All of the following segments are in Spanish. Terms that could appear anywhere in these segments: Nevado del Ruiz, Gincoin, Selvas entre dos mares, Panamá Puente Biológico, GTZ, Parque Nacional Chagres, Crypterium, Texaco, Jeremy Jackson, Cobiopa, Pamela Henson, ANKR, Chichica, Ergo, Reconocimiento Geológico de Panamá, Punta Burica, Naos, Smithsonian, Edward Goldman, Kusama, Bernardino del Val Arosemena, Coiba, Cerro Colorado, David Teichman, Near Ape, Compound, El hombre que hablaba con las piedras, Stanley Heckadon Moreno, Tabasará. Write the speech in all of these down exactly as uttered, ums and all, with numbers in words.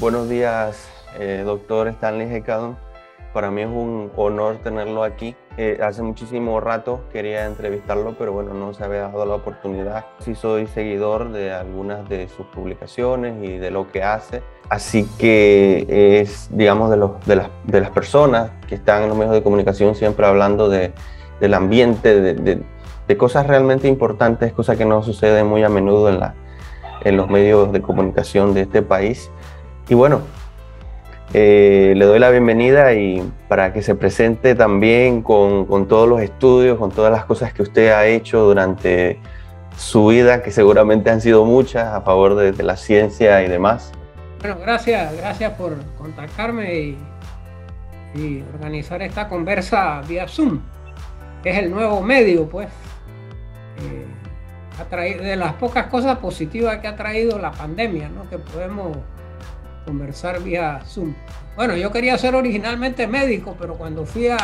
Buenos días, eh, doctor Stanley Heckadon. Para mí es un honor tenerlo aquí. Eh, hace muchísimo rato quería entrevistarlo, pero bueno, no se había dado la oportunidad. Sí soy seguidor de algunas de sus publicaciones y de lo que hace. Así que es, digamos, de, los, de, las, de las personas que están en los medios de comunicación siempre hablando de, del ambiente, de, de, de cosas realmente importantes, cosas que no suceden muy a menudo en, la, en los medios de comunicación de este país. Y bueno, eh, le doy la bienvenida y para que se presente también con, con todos los estudios, con todas las cosas que usted ha hecho durante su vida, que seguramente han sido muchas, a favor de, de la ciencia y demás. Bueno, gracias, gracias por contactarme y, y organizar esta conversa vía Zoom, que es el nuevo medio, pues. Eh, ha traído, de las pocas cosas positivas que ha traído la pandemia, ¿no? Que podemos conversar vía Zoom. Bueno, yo quería ser originalmente médico, pero cuando fui a...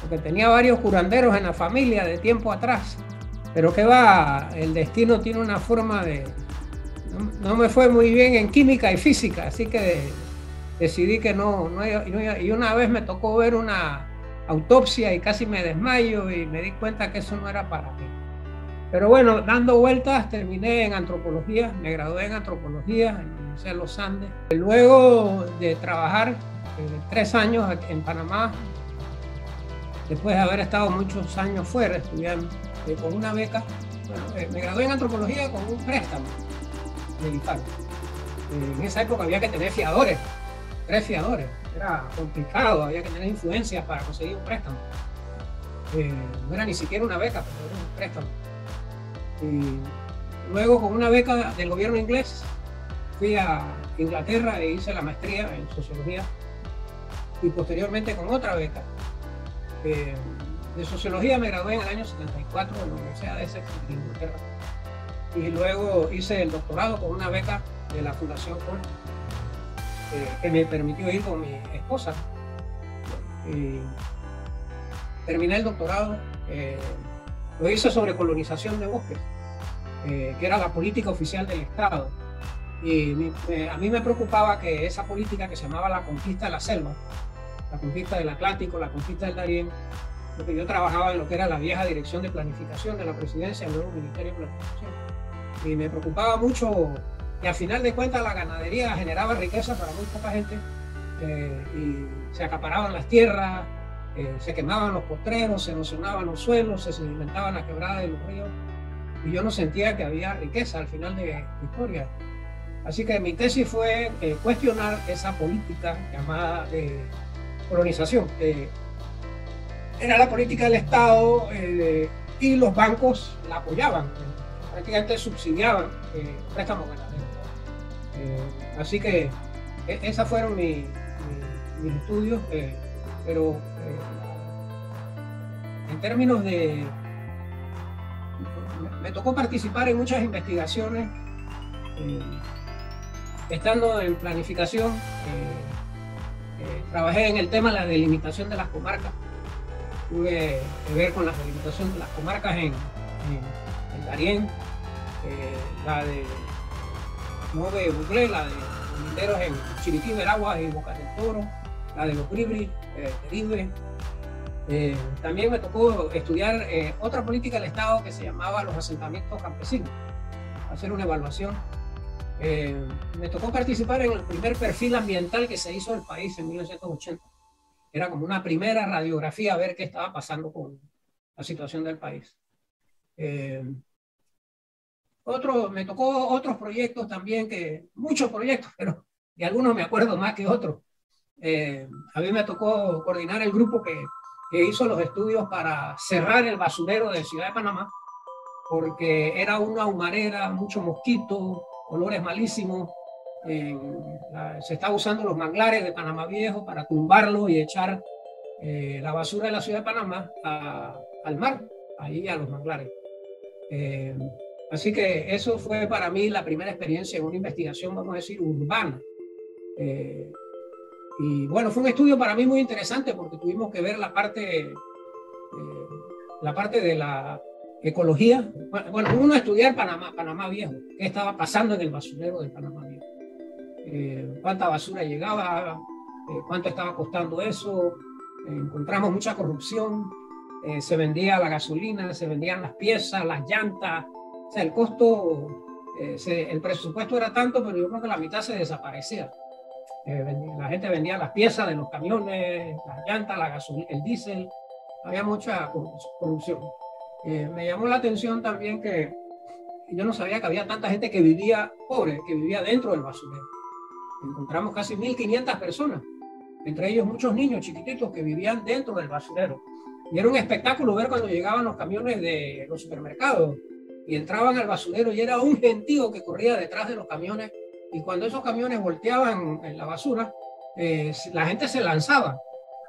porque tenía varios curanderos en la familia de tiempo atrás, pero que va, el destino tiene una forma de... No, no me fue muy bien en química y física, así que decidí que no, no, no... Y una vez me tocó ver una autopsia y casi me desmayo y me di cuenta que eso no era para mí. Pero bueno, dando vueltas, terminé en antropología, me gradué en antropología en la Universidad de los Andes. Luego de trabajar eh, tres años en Panamá, después de haber estado muchos años fuera estudiando eh, con una beca, bueno, eh, me gradué en antropología con un préstamo militar. Eh, en esa época había que tener fiadores, tres fiadores, era complicado, había que tener influencias para conseguir un préstamo. Eh, no era ni siquiera una beca, pero era un préstamo. Y luego con una beca del gobierno inglés fui a Inglaterra e hice la maestría en sociología y posteriormente con otra beca eh, de sociología me gradué en el año setenta y cuatro en la Universidad de Essex en Inglaterra y luego hice el doctorado con una beca de la Fundación Ford eh, que me permitió ir con mi esposa y terminé el doctorado. eh, Lo hice sobre colonización de bosques, eh, que era la política oficial del Estado. Y mi, me, a mí me preocupaba que esa política que se llamaba la conquista de la selva, la conquista del Atlántico, la conquista del Darién, porque yo trabajaba en lo que era la vieja Dirección de Planificación de la Presidencia, el nuevo Ministerio de Planificación. Y me preocupaba mucho que al final de cuentas la ganadería generaba riqueza para muy poca gente, eh, y se acaparaban las tierras, Eh, se quemaban los postreros, se erosionaban los suelos, se sedimentaban las quebradas de los ríos y yo no sentía que había riqueza al final de la historia. Así que mi tesis fue eh, cuestionar esa política llamada eh, colonización. Eh, era la política del Estado eh, y los bancos la apoyaban, eh, prácticamente subsidiaban eh, préstamos ganaderos. Eh, así que eh, esos fueron mi, mi, mis estudios. Eh, Pero eh, en términos de... Me tocó participar en muchas investigaciones, eh, estando en planificación, eh, eh, trabajé en el tema de la delimitación de las comarcas, tuve que ver con la delimitación de las comarcas en, en, en Darién, eh, la de Ngobe, Buclé, la de mineros en Chiriquí, Veraguas y Bocas del Toro, la de los Bribris, eh, Terrible. Eh, también me tocó estudiar eh, otra política del Estado que se llamaba los asentamientos campesinos, hacer una evaluación. Eh, me tocó participar en el primer perfil ambiental que se hizo del país en mil novecientos ochenta. Era como una primera radiografía a ver qué estaba pasando con la situación del país. Eh, otro, me tocó otros proyectos también, que, muchos proyectos, pero de algunos me acuerdo más que otros. Eh, a mí me tocó coordinar el grupo que, que hizo los estudios para cerrar el basurero de Ciudad de Panamá, porque era una humareda, mucho mosquito, olores malísimos. Eh, la, se estaban usando los manglares de Panamá Viejo para tumbarlo y echar eh, la basura de la Ciudad de Panamá a, al mar, ahí a los manglares. Eh, así que eso fue para mí la primera experiencia en una investigación, vamos a decir, urbana. Eh, Y bueno, fue un estudio para mí muy interesante porque tuvimos que ver la parte, eh, la parte de la ecología. Bueno, uno estudiar Panamá, Panamá Viejo, qué estaba pasando en el basurero de Panamá Viejo. eh, cuánta basura llegaba, eh, cuánto estaba costando eso. Eh, encontramos mucha corrupción, eh, se vendía la gasolina, se vendían las piezas, las llantas, o sea, el costo, eh, se, el presupuesto era tanto, pero yo creo que la mitad se desaparecía. Eh, vendía, la gente vendía las piezas de los camiones, las llantas, la gasolina, el diésel, había mucha corrupción. Eh, me llamó la atención también que yo no sabía que había tanta gente que vivía pobre, que vivía dentro del basurero. Encontramos casi mil quinientas personas, entre ellos muchos niños chiquititos que vivían dentro del basurero. Y era un espectáculo ver cuando llegaban los camiones de los supermercados y entraban al basurero, y era un gentío que corría detrás de los camiones, y cuando esos camiones volteaban en la basura, eh, la gente se lanzaba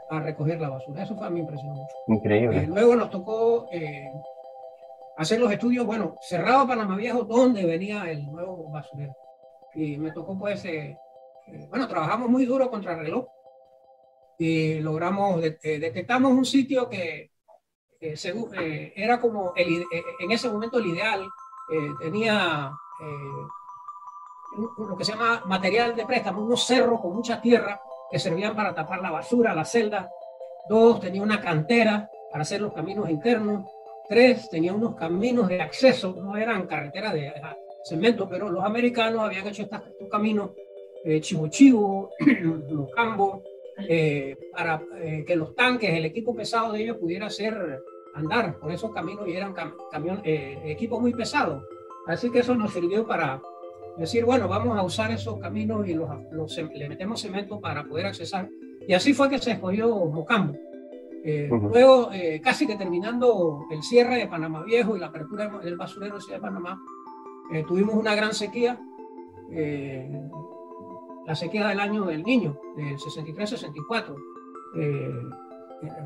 a recoger la basura. Eso fue, a mí me impresionó mucho. Increíble. Eh, luego nos tocó eh, hacer los estudios, bueno, cerrado Panamá Viejo, donde venía el nuevo basurero. Y me tocó, pues, eh, eh, bueno, trabajamos muy duro contra el reloj y logramos, de, eh, detectamos un sitio que eh, se, eh, era como, el, eh, en ese momento el ideal, eh, tenía eh, lo que se llama material de préstamo, unos cerros con mucha tierra que servían para tapar la basura, las celdas. Dos, tenía una cantera para hacer los caminos internos. Tres, tenía unos caminos de acceso, no eran carreteras de cemento, pero los americanos habían hecho estos caminos, eh, chivo chivo, los cambos, eh, para eh, que los tanques, el equipo pesado de ellos pudiera hacer andar por esos caminos, y eran cam camión, eh, equipos muy pesados. Así que eso nos sirvió para decir, bueno, vamos a usar esos caminos y los, los, le metemos cemento para poder accesar. Y así fue que se escogió Mocambo. Eh, uh-huh. Luego, eh, casi que terminando el cierre de Panamá Viejo y la apertura del basurero de Ciudad de Panamá, eh, tuvimos una gran sequía, eh, la sequía del año del niño, del sesenta y tres sesenta y cuatro. Eh,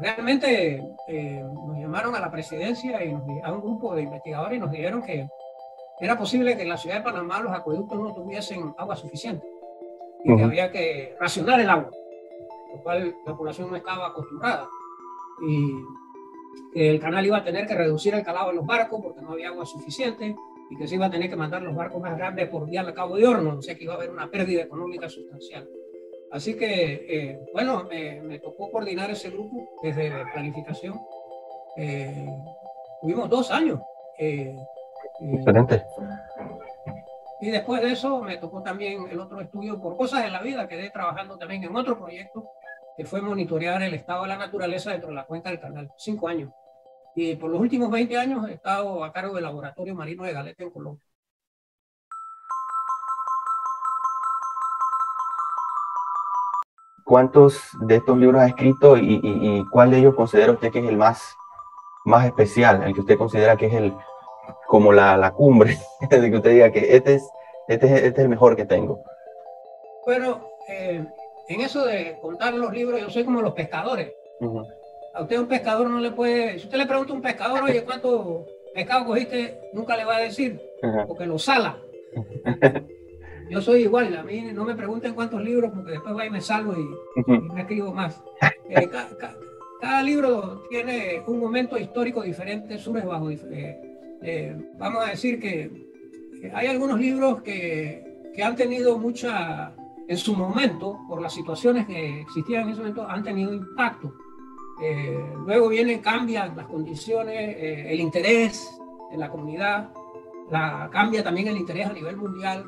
realmente eh, nos llamaron a la presidencia y nos, a un grupo de investigadores, y nos dijeron que era posible que en la Ciudad de Panamá los acueductos no tuviesen agua suficiente y uh-huh. que había que racionar el agua, lo cual la población no estaba acostumbrada. Y que el canal iba a tener que reducir el calado de los barcos porque no había agua suficiente, y que se iba a tener que mandar los barcos más grandes por vía al Cabo de Hornos, o sea que iba a haber una pérdida económica sustancial. Así que, eh, bueno, me, me tocó coordinar ese grupo desde planificación. Eh, tuvimos dos años. Eh, Excelente. Y, y después de eso me tocó también el otro estudio, por cosas de la vida, quedé trabajando también en otro proyecto, que fue monitorear el estado de la naturaleza dentro de la cuenca del canal, cinco años. Y por los últimos veinte años he estado a cargo del Laboratorio Marino de Galeta en Colombia. ¿Cuántos de estos libros ha escrito y, y, y cuál de ellos considera usted que es el más, más especial, el que usted considera que es el, como la, la cumbre, de que usted diga que este es, este es, este es el mejor que tengo? Bueno, eh, en eso de contar los libros, yo soy como los pescadores. Uh-huh. A usted un pescador no le puede... Si usted le pregunta a un pescador, oye, ¿cuánto pescado cogiste? Nunca le va a decir, uh-huh. porque lo sala. Yo soy igual, a mí no me pregunten cuántos libros, porque después va y me salgo y, uh-huh. y me escribo más. Eh, ca ca cada libro tiene un momento histórico diferente, sube bajo. Eh, eh, vamos a decir que hay algunos libros que, que han tenido mucha... En su momento, por las situaciones que existían en ese momento, han tenido impacto. Eh, luego vienen, cambian las condiciones, eh, el interés en la comunidad, la, cambia también el interés a nivel mundial.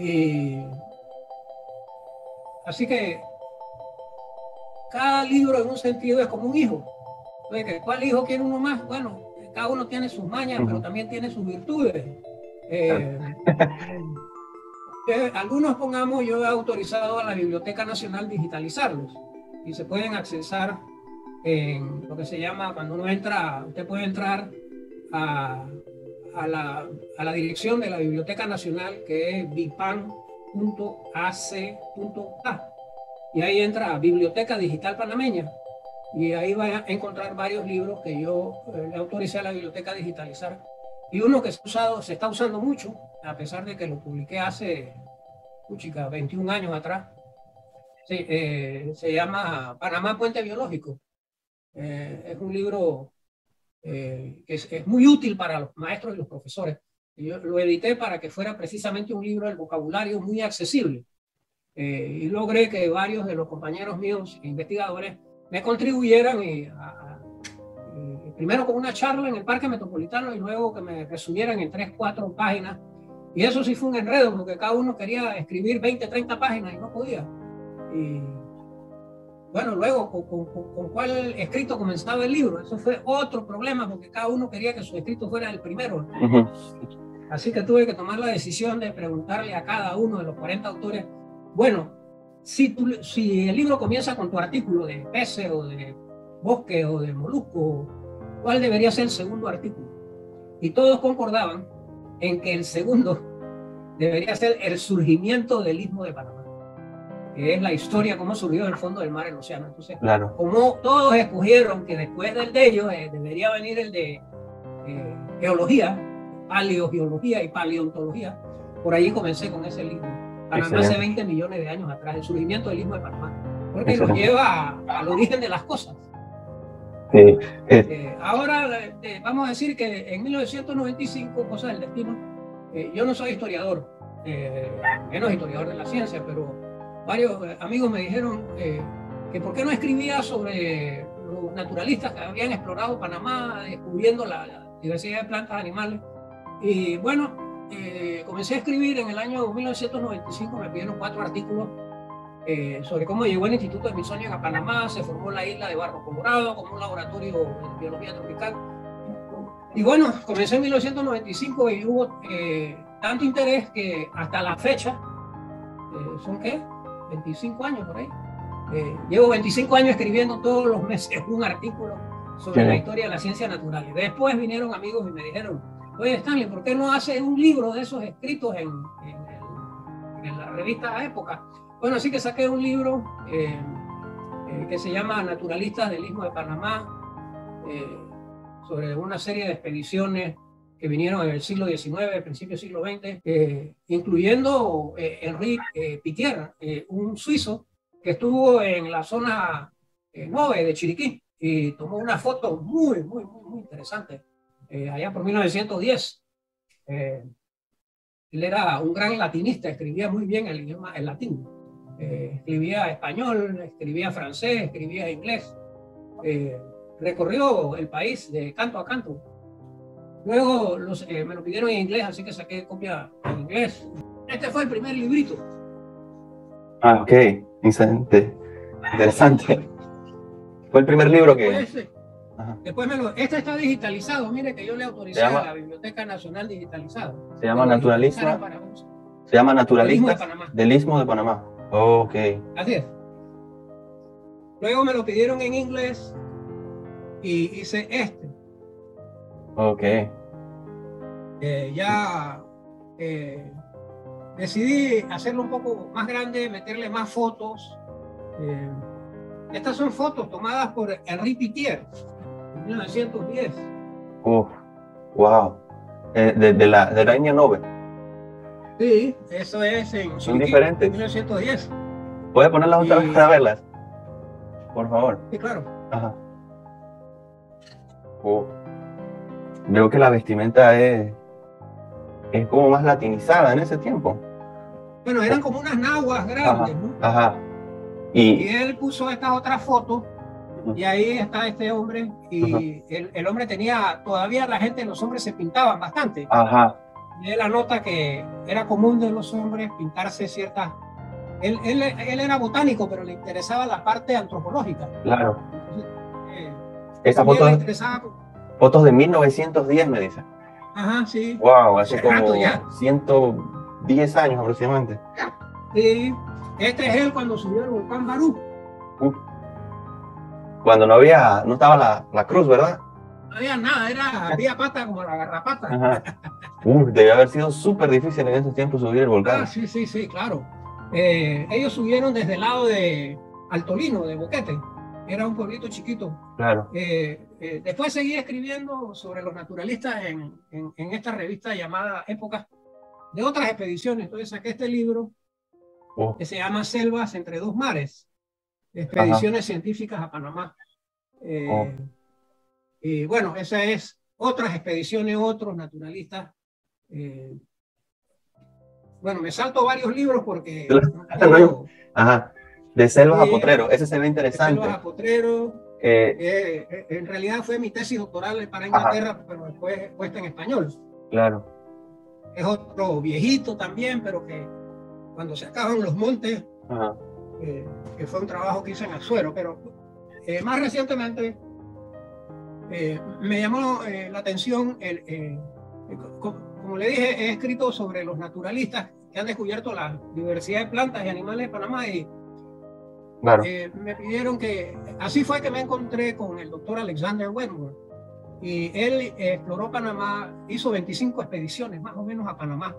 Eh, así que cada libro en un sentido es como un hijo. Entonces, ¿cuál hijo quiere uno más? Bueno, cada uno tiene sus mañas, pero también tiene sus virtudes. Eh, Algunos, pongamos, yo he autorizado a la Biblioteca Nacional digitalizarlos y se pueden accesar en lo que se llama, cuando uno entra, usted puede entrar a, a, la, a la dirección de la Biblioteca Nacional, que es bipan punto a c punto a, y ahí entra a Biblioteca Digital Panameña, y ahí va a encontrar varios libros que yo eh, le autoricé a la biblioteca a digitalizar, y uno que se, ha usado, se está usando mucho, a pesar de que lo publiqué hace, puchica, veintiún años atrás. Sí, eh, se llama Panamá Puente Biológico. Eh, es un libro eh, que es, es muy útil para los maestros y los profesores. Yo lo edité para que fuera precisamente un libro del vocabulario muy accesible, eh, y logré que varios de los compañeros míos investigadores me contribuyeran y a, a, y primero con una charla en el Parque Metropolitano y luego que me resumieran en tres, cuatro páginas. Y eso sí fue un enredo, porque cada uno quería escribir veinte, treinta páginas y no podía. Y bueno, luego, ¿con, con, con cuál escrito comenzaba el libro? Eso fue otro problema, porque cada uno quería que su escrito fuera el primero. Uh-huh. Así que tuve que tomar la decisión de preguntarle a cada uno de los cuarenta autores, bueno, si, tu, si el libro comienza con tu artículo de peces o de bosque o de molusco, ¿cuál debería ser el segundo artículo? Y todos concordaban en que el segundo debería ser el surgimiento del Istmo de Panamá, que es la historia, cómo surgió del fondo del mar el océano. Entonces, claro, como todos escogieron que después del de ellos eh, debería venir el de eh, geología, paleogeología y paleontología, por ahí comencé con ese libro. Panamá hace veinte millones de años atrás, el surgimiento del Istmo de Panamá, porque nos lleva al origen de las cosas. Sí. Eh, ahora eh, vamos a decir que en mil novecientos noventa y cinco, cosas del destino, eh, yo no soy historiador, eh, menos historiador de la ciencia, pero varios amigos me dijeron eh, que por qué no escribía sobre los naturalistas que habían explorado Panamá, descubriendo la, la diversidad de plantas, animales. Y bueno, eh, comencé a escribir en el año mil novecientos noventa y cinco, me pidieron cuatro artículos Eh, sobre cómo llegó el Instituto de Smithsonian a Panamá, se formó la isla de Barro Colorado como un laboratorio de biología tropical. Y bueno, comenzó en mil novecientos noventa y cinco y hubo eh, tanto interés que hasta la fecha, eh, ¿son qué? veinticinco años por ahí. Eh, llevo veinticinco años escribiendo todos los meses un artículo sobre, sí, la historia de las ciencias naturales. Después vinieron amigos y me dijeron, oye Stanley, ¿por qué no haces un libro de esos escritos en, en, el, en la revista Época? Bueno, así que saqué un libro eh, eh, que se llama Naturalistas del Istmo de Panamá, eh, sobre una serie de expediciones que vinieron en el siglo diecinueve, principio del siglo veinte, eh, incluyendo eh, Henri eh, Pittier, eh, un suizo que estuvo en la zona Ngobe eh, de Chiriquí y tomó una foto muy, muy, muy, muy interesante, eh, allá por mil novecientos diez. Eh, él era un gran latinista, escribía muy bien el idioma, el latín. Eh, escribía español, escribía francés, escribía inglés, eh, recorrió el país de canto a canto. Luego los, eh, me lo pidieron en inglés, así que saqué copia en inglés. Este fue el primer librito. Ah, ok, interesante, interesante. Fue el primer libro que... Después, después me lo... Este está digitalizado, mire que yo le autoricé a la Biblioteca Nacional digitalizada. Se llama Naturalista. Se llama Naturalista del Istmo de Panamá. Ok. Así es. Luego me lo pidieron en inglés y hice este. Ok. Eh, ya eh, decidí hacerlo un poco más grande, meterle más fotos. Eh, estas son fotos tomadas por Henri Pittier en mil novecientos diez. Oh, wow. Eh, de, de la de la Ngobe. Sí, eso es en Son Chiriquí, diferentes. mil novecientos diez. ¿Puedes ponerlas otra y... vez para verlas? Por favor. Sí, claro. Ajá. Oh. Veo que la vestimenta es, es como más latinizada en ese tiempo. Bueno, eran como unas nahuas grandes, ajá, ¿no? Ajá. Y... y él puso estas otras fotos, uh-huh, y ahí está este hombre, y uh-huh, el, el hombre tenía, todavía la gente, los hombres se pintaban bastante. Ajá. Y él anota que era común de los hombres pintarse ciertas... Él, él, él era botánico, pero le interesaba la parte antropológica. Claro. Eh, Esas fotos, interesaba... fotos de mil novecientos diez, me dice. Ajá, sí. Wow, hace Hace como ya. ciento diez años aproximadamente. Sí. Este es él cuando subió el volcán Barú. Uh. Cuando no había... no estaba la, la cruz, ¿verdad? No había nada, era, había pata como la garrapata. Ajá. Uh, debe haber sido súper difícil en esos tiempos subir el volcán. Ah, sí, sí, sí, claro. Eh, ellos subieron desde el lado de Altolino, de Boquete. Era un pueblito chiquito. Claro. Eh, eh, después seguí escribiendo sobre los naturalistas en, en, en esta revista llamada Época, de otras expediciones. Entonces saqué este libro, oh, que se llama Selvas entre dos mares, expediciones, ajá, científicas a Panamá. Eh, oh. Y bueno, esa es otras expediciones, otros naturalistas. Eh, Bueno, me salto varios libros porque... No, ajá. De Selvas eh, a Potrero, ese se ve interesante. De Selvas a Potrero, eh, eh, en realidad fue mi tesis doctoral para Inglaterra, ajá. pero después puesta en español. Claro. Es otro viejito también, pero que cuando se acaban los montes, ajá. Eh, que fue un trabajo que hice en Azuero, pero eh, más recientemente eh, me llamó eh, la atención, el, eh, como, como le dije, he escrito sobre los naturalistas que han descubierto la diversidad de plantas y animales de Panamá y claro. Eh, me pidieron que, así fue que me encontré con el doctor Alexander Wetmore y él exploró Panamá, hizo veinticinco expediciones más o menos a Panamá,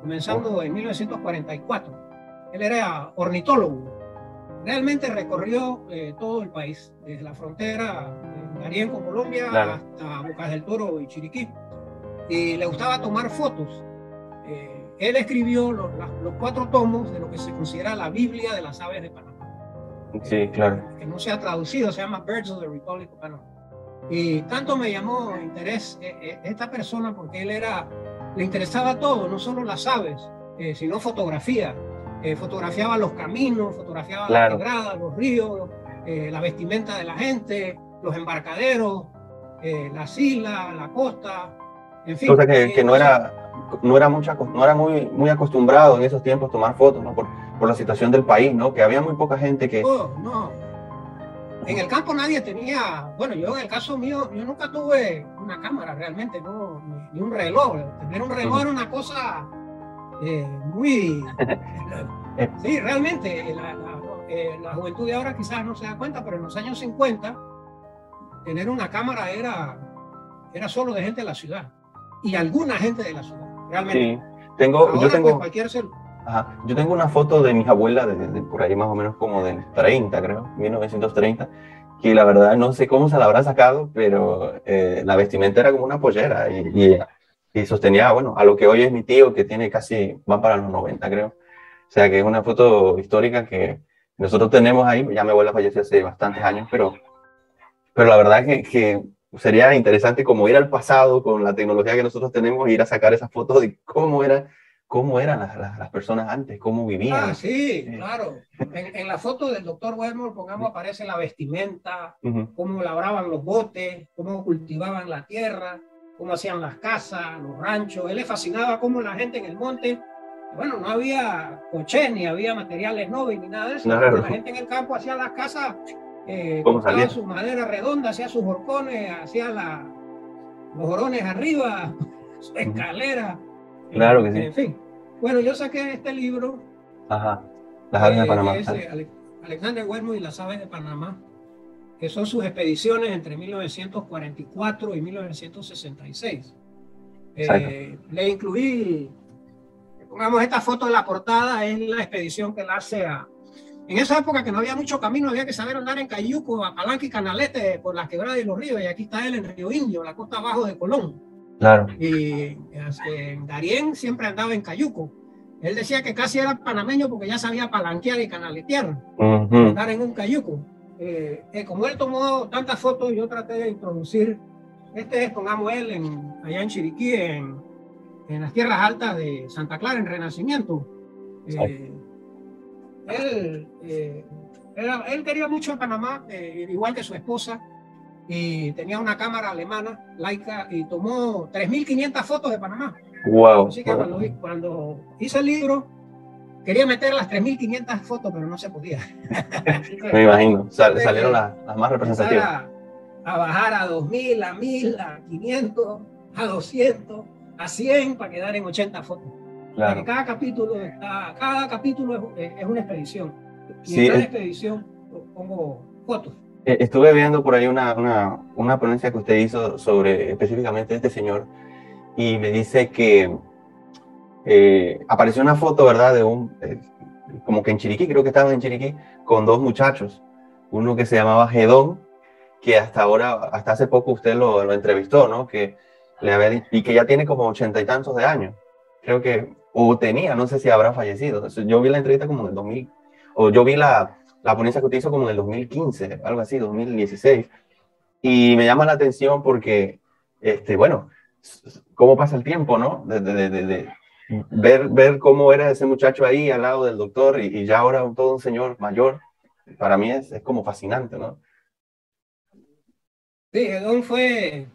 comenzando oh. en mil novecientos cuarenta y cuatro. Él era ornitólogo, realmente recorrió eh, todo el país, desde la frontera de Darién con Colombia claro. hasta Bocas del Toro y Chiriquí, y le gustaba tomar fotos. Eh, él escribió los, los cuatro tomos de lo que se considera la Biblia de las aves de Panamá. Sí, claro. Que no se ha traducido, se llama Birds of the Republic of Panama. Y tanto me llamó interés esta persona porque él era, le interesaba todo, no solo las aves, eh, sino fotografía. Eh, fotografiaba los caminos, fotografiaba claro. las quebradas, los ríos, eh, la vestimenta de la gente, los embarcaderos, eh, las islas, la costa, en fin. Cosa que, eh, que no, era, no era, mucha, no era muy, muy acostumbrado en esos tiempos tomar fotos, ¿no? Por, por la situación del país, ¿no? Que había muy poca gente que... No, no. En el campo nadie tenía... Bueno, yo en el caso mío, yo nunca tuve una cámara realmente, no, ni un reloj. Tener un reloj uh-huh. era una cosa eh, muy... sí, realmente, la, la, eh, la juventud de ahora quizás no se da cuenta, pero en los años cincuenta, tener una cámara era, era solo de gente de la ciudad. Y alguna gente de la ciudad, realmente. Sí, tengo, ahora, yo tengo... Pues, cualquier celular. Ajá. Yo tengo una foto de mis abuelas desde de, por ahí más o menos como del treinta, creo, mil novecientos treinta, que la verdad no sé cómo se la habrá sacado, pero eh, la vestimenta era como una pollera y, y, y sostenía, bueno, a lo que hoy es mi tío que tiene casi, va para los noventa, creo. O sea que es una foto histórica que nosotros tenemos ahí, ya mi abuela falleció hace bastantes años, pero, pero la verdad que, que sería interesante como ir al pasado con la tecnología que nosotros tenemos, ir a sacar esas fotos de cómo era... ¿Cómo eran las, las, las personas antes? ¿Cómo vivían? Ah, sí, claro. En, en la foto del doctor Wetmore, pongamos, aparece la vestimenta, uh-huh. cómo labraban los botes, cómo cultivaban la tierra, cómo hacían las casas, los ranchos. Él le fascinaba cómo la gente en el monte, bueno, no había coche, ni había materiales nobles, ni nada de eso. No, claro. La gente en el campo hacía las casas, eh, cortaba su madera redonda, hacía sus horcones, hacía la, los jorones arriba, su escalera. Uh-huh. Claro que sí. En fin. Bueno, yo saqué este libro. Ajá. Las aves eh, de Panamá. Es, eh, Alexander Wetmore y las aves de Panamá, que son sus expediciones entre mil novecientos cuarenta y cuatro y mil novecientos sesenta y seis. Eh, le incluí, pongamos, esta foto de la portada, es la expedición que él hace a... En esa época que no había mucho camino, había que saber andar en cayuco, a palanca y canalete por las quebradas y los ríos. Y aquí está él en Río Indio, la costa abajo de Colón. Claro. Y en Darién siempre andaba en cayuco. Él decía que casi era panameño porque ya sabía palanquear y canaletear, uh-huh. andar en un cayuco. Eh, eh, como él tomó tantas fotos, yo traté de introducir. Este es, pongamos, él en, allá en Chiriquí, en, en las tierras altas de Santa Clara, en Renacimiento. Eh, él, eh, era, él quería mucho a Panamá, eh, igual que su esposa. Y tenía una cámara alemana, Leica, y tomó tres mil quinientas fotos de Panamá. Wow. Así que cuando, cuando hice el libro, quería meter las tres mil quinientas fotos, pero no se podía. que, Me imagino, Sal, salieron las, las más representativas. A, a bajar a dos mil, a mil, a quinientos, a doscientos, a cien, para quedar en ochenta fotos. Claro. Porque cada capítulo, está, cada capítulo es, es una expedición. Y sí, en cada es... expedición pongo fotos. Estuve viendo por ahí una, una, una ponencia que usted hizo sobre específicamente este señor y me dice que eh, apareció una foto, ¿verdad? De un, eh, como que en Chiriquí, creo que estaban en Chiriquí, con dos muchachos. Uno que se llamaba Gedón, que hasta ahora, hasta hace poco usted lo, lo entrevistó, ¿no? Que le había, y que ya tiene como ochenta y tantos de años. Creo que, o tenía, no sé si habrá fallecido. Yo vi la entrevista como en el dos mil, o yo vi la... la ponencia que utilizo como en el dos mil quince, algo así, dos mil dieciséis, y me llama la atención porque, este, bueno, cómo pasa el tiempo, ¿no? De, de, de, de, ver, ver cómo era ese muchacho ahí al lado del doctor y, y ya ahora todo un señor mayor, para mí es, es como fascinante, ¿no? Sí, Heckadon fue...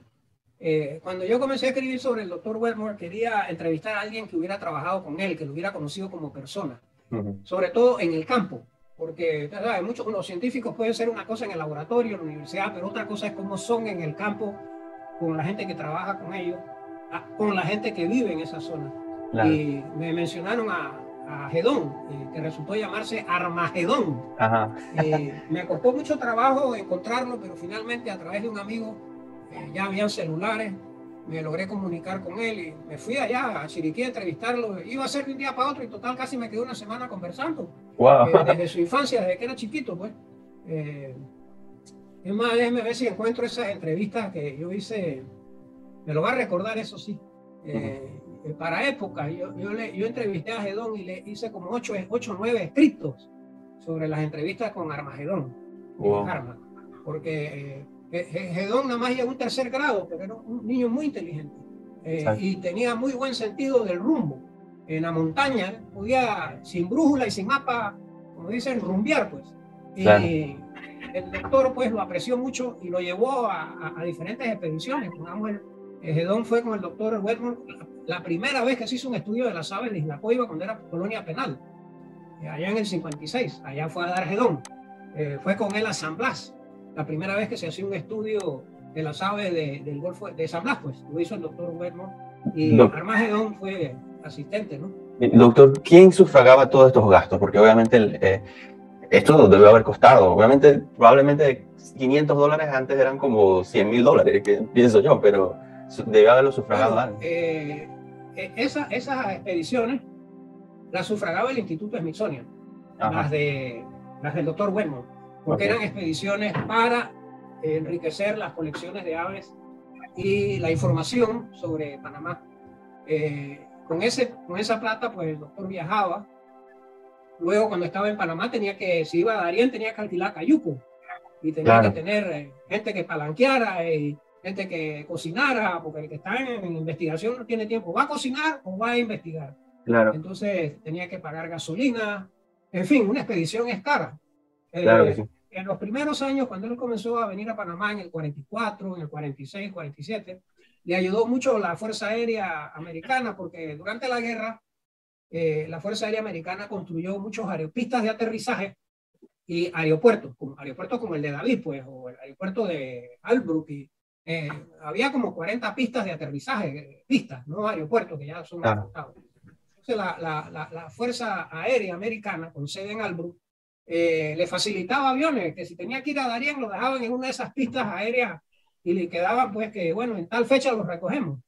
Eh, cuando yo comencé a escribir sobre el doctor Wetmore, quería entrevistar a alguien que hubiera trabajado con él, que lo hubiera conocido como persona, uh-huh. sobre todo en el campo, porque ¿sabes? Muchos, los científicos pueden ser una cosa en el laboratorio, en la universidad, pero otra cosa es cómo son en el campo, con la gente que trabaja con ellos, a, con la gente que vive en esa zona. Claro. Y me mencionaron a, a Heckadon, eh, que resultó llamarse Armagedón. Ajá. Eh, me costó mucho trabajo encontrarlo, pero finalmente a través de un amigo, Eh, ya habían celulares, me logré comunicar con él y me fui allá a Chiriquí a entrevistarlo. Iba a ser de un día para otro y total casi me quedé una semana conversando. Wow. Eh, desde su infancia, desde que era chiquito, pues. Eh, es más, déjeme ver si encuentro esas entrevistas que yo hice. Me lo va a recordar, eso sí. Eh, uh-huh. Para Época, yo, yo, le, yo entrevisté a Heckadon y le hice como ocho o nueve escritos sobre las entrevistas con Armagedón. Wow. Arma, porque... Eh, Heckadon nada más llegó a un tercer grado, pero era un niño muy inteligente eh, y tenía muy buen sentido del rumbo. En la montaña podía, sin brújula y sin mapa, como dicen, rumbear, pues. Y eh, el doctor, pues, lo apreció mucho y lo llevó a, a, a diferentes expediciones. Heckadon fue con el doctor Wetmore la, la primera vez que se hizo un estudio de las aves de Isla Coiba cuando era colonia penal, allá en el cincuenta y seis. Allá fue a dar Heckadon. Eh, fue con él a San Blas. La primera vez que se hacía un estudio de las aves de, del Golfo de San Blas, pues, lo hizo el doctor Wetmore y Do Armagedón fue asistente, ¿no? Doctor, ¿quién sufragaba todos estos gastos? Porque obviamente el, eh, esto debe haber costado, obviamente, probablemente quinientos dólares antes eran como cien mil dólares, que pienso yo, pero debe haberlo sufragado. Bueno, eh, esa, esas expediciones las sufragaba el Instituto Smithsonian, las, de, las del doctor Wetmore. Porque eran expediciones para enriquecer las colecciones de aves y la información sobre Panamá. Eh, con, ese, con esa plata, pues el doctor viajaba. Luego, cuando estaba en Panamá, tenía que, si iba a Darién, tenía que alquilar cayuco. Y tenía claro. que tener gente que palanqueara y gente que cocinara, porque el que está en, en investigación no tiene tiempo. ¿Va a cocinar o va a investigar? Claro. Entonces, tenía que pagar gasolina. En fin, una expedición es cara. Eh, claro sí. En los primeros años, cuando él comenzó a venir a Panamá en el cuarenta y cuatro, en el cuarenta y seis, cuarenta y siete, le ayudó mucho la Fuerza Aérea Americana, porque durante la guerra eh, la Fuerza Aérea Americana construyó muchos aeropistas de aterrizaje y aeropuertos, como, aeropuertos como el de David, pues, o el aeropuerto de Albrook. Y, eh, había como cuarenta pistas de aterrizaje, pistas, no aeropuertos, que ya son ah. aportados. Entonces, la, la, la, la Fuerza Aérea Americana, con sede en Albrook, Eh, le facilitaba aviones, que si tenía que ir a Darién lo dejaban en una de esas pistas aéreas y le quedaban pues que bueno, en tal fecha los recogemos.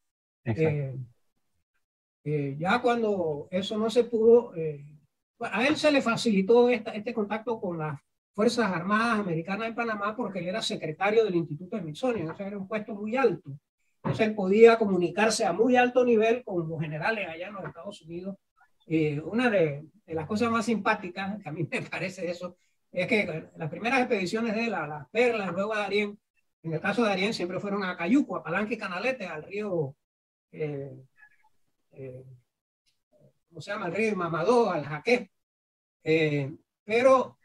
Eh, eh, ya cuando eso no se pudo, eh, a él se le facilitó esta, este contacto con las Fuerzas Armadas Americanas en Panamá porque él era secretario del Instituto Smithsonian, o sea, era un puesto muy alto. Entonces él podía comunicarse a muy alto nivel con los generales allá en los Estados Unidos. Eh, una de, de las cosas más simpáticas que a mí me parece eso es que las primeras expediciones de la, las Perlas, luego a Darién, en el caso de Darién siempre fueron a Cayuco, a Palanque y Canalete, al río eh, eh, ¿cómo se llama? Al río Mamadó, al Jaqué, eh, pero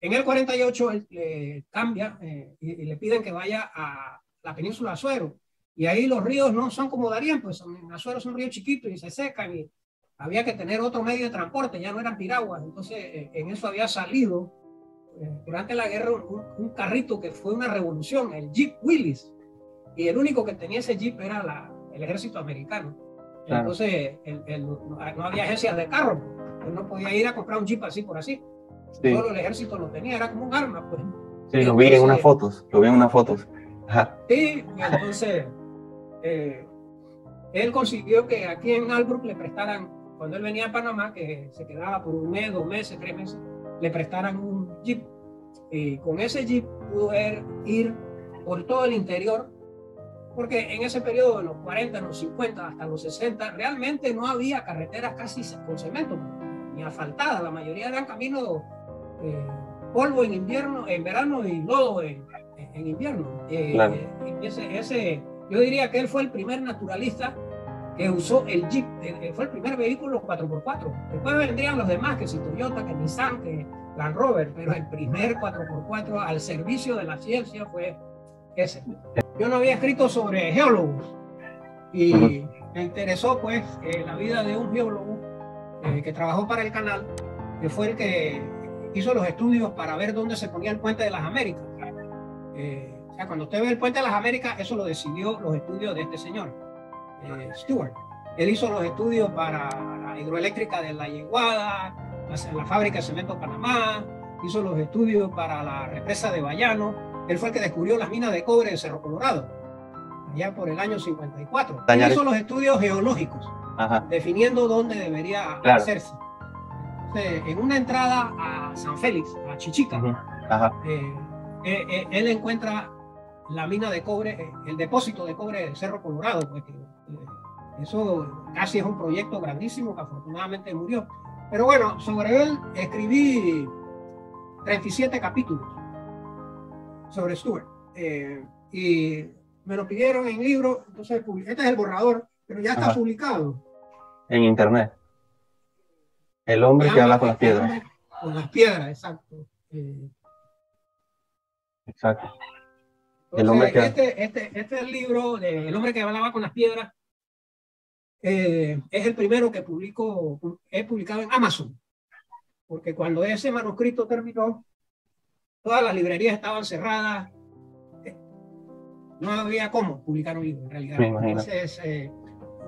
en el cuarenta y ocho él eh, cambia eh, y, y le piden que vaya a la península Azuero y ahí los ríos no son como Darién, pues en Azuero son ríos chiquitos y se secan y había que tener otro medio de transporte, ya no eran piraguas. Entonces, eh, en eso había salido eh, durante la guerra un, un carrito que fue una revolución, el Jeep Willys. Y el único que tenía ese Jeep era la, el ejército americano. Claro. Entonces, el, el, no había agencias de carro. Él no podía ir a comprar un Jeep así por así. Sí. Solo el ejército lo tenía, era como un arma, pues. Sí, entonces, lo vi en unas fotos, lo vi en unas fotos. Ajá. Sí, entonces, eh, él consiguió que aquí en Albrook le prestaran, cuando él venía a Panamá, que se quedaba por un mes, dos meses, tres meses, le prestaran un jeep. Y con ese jeep pudo ir por todo el interior, porque en ese periodo de los cuarenta, los cincuenta, hasta los sesenta, realmente no había carreteras casi con cemento, ni asfaltadas. La mayoría eran caminos eh, polvo en invierno, en verano y lodo en, en invierno. Eh, claro. ese, ese, yo diría que él fue el primer naturalista que usó el Jeep, fue el primer vehículo cuatro por cuatro. Después vendrían los demás, que si Toyota, que Nissan, que Land Rover, pero el primer cuatro por cuatro al servicio de la ciencia fue ese. Yo no había escrito sobre geólogos y me interesó pues eh, la vida de un geólogo eh, que trabajó para el canal, que fue el que hizo los estudios para ver dónde se ponía el Puente de las Américas. Eh, o sea, cuando usted ve el Puente de las Américas, eso lo decidió los estudios de este señor, eh, Stewart. Él hizo los estudios para la hidroeléctrica de la Yeguada, la fábrica de cemento Panamá, hizo los estudios para la represa de Bayano. Él fue el que descubrió las minas de cobre de Cerro Colorado, allá por el año cincuenta y cuatro. Él hizo los estudios geológicos, ajá, definiendo dónde debería, claro, hacerse. Entonces, en una entrada a San Félix, a Chichica, ajá. Ajá. Eh, eh, eh, él encuentra la mina de cobre, el depósito de cobre de Cerro Colorado. Pues, eh, eso casi es un proyecto grandísimo que afortunadamente murió. Pero bueno, sobre él escribí treinta y siete capítulos sobre Stewart. Eh, y me lo pidieron en libro, entonces este es el borrador, pero ya está, ajá, publicado. En internet. El hombre que habla con las piedras. Con las piedras, exacto. Eh, exacto. El hombre que... este, este, este es el libro de El hombre que hablaba con las piedras. Eh, es el primero que publico, he publicado en Amazon, porque cuando ese manuscrito terminó, todas las librerías estaban cerradas, eh, no había cómo publicar un libro en realidad. Entonces, eh,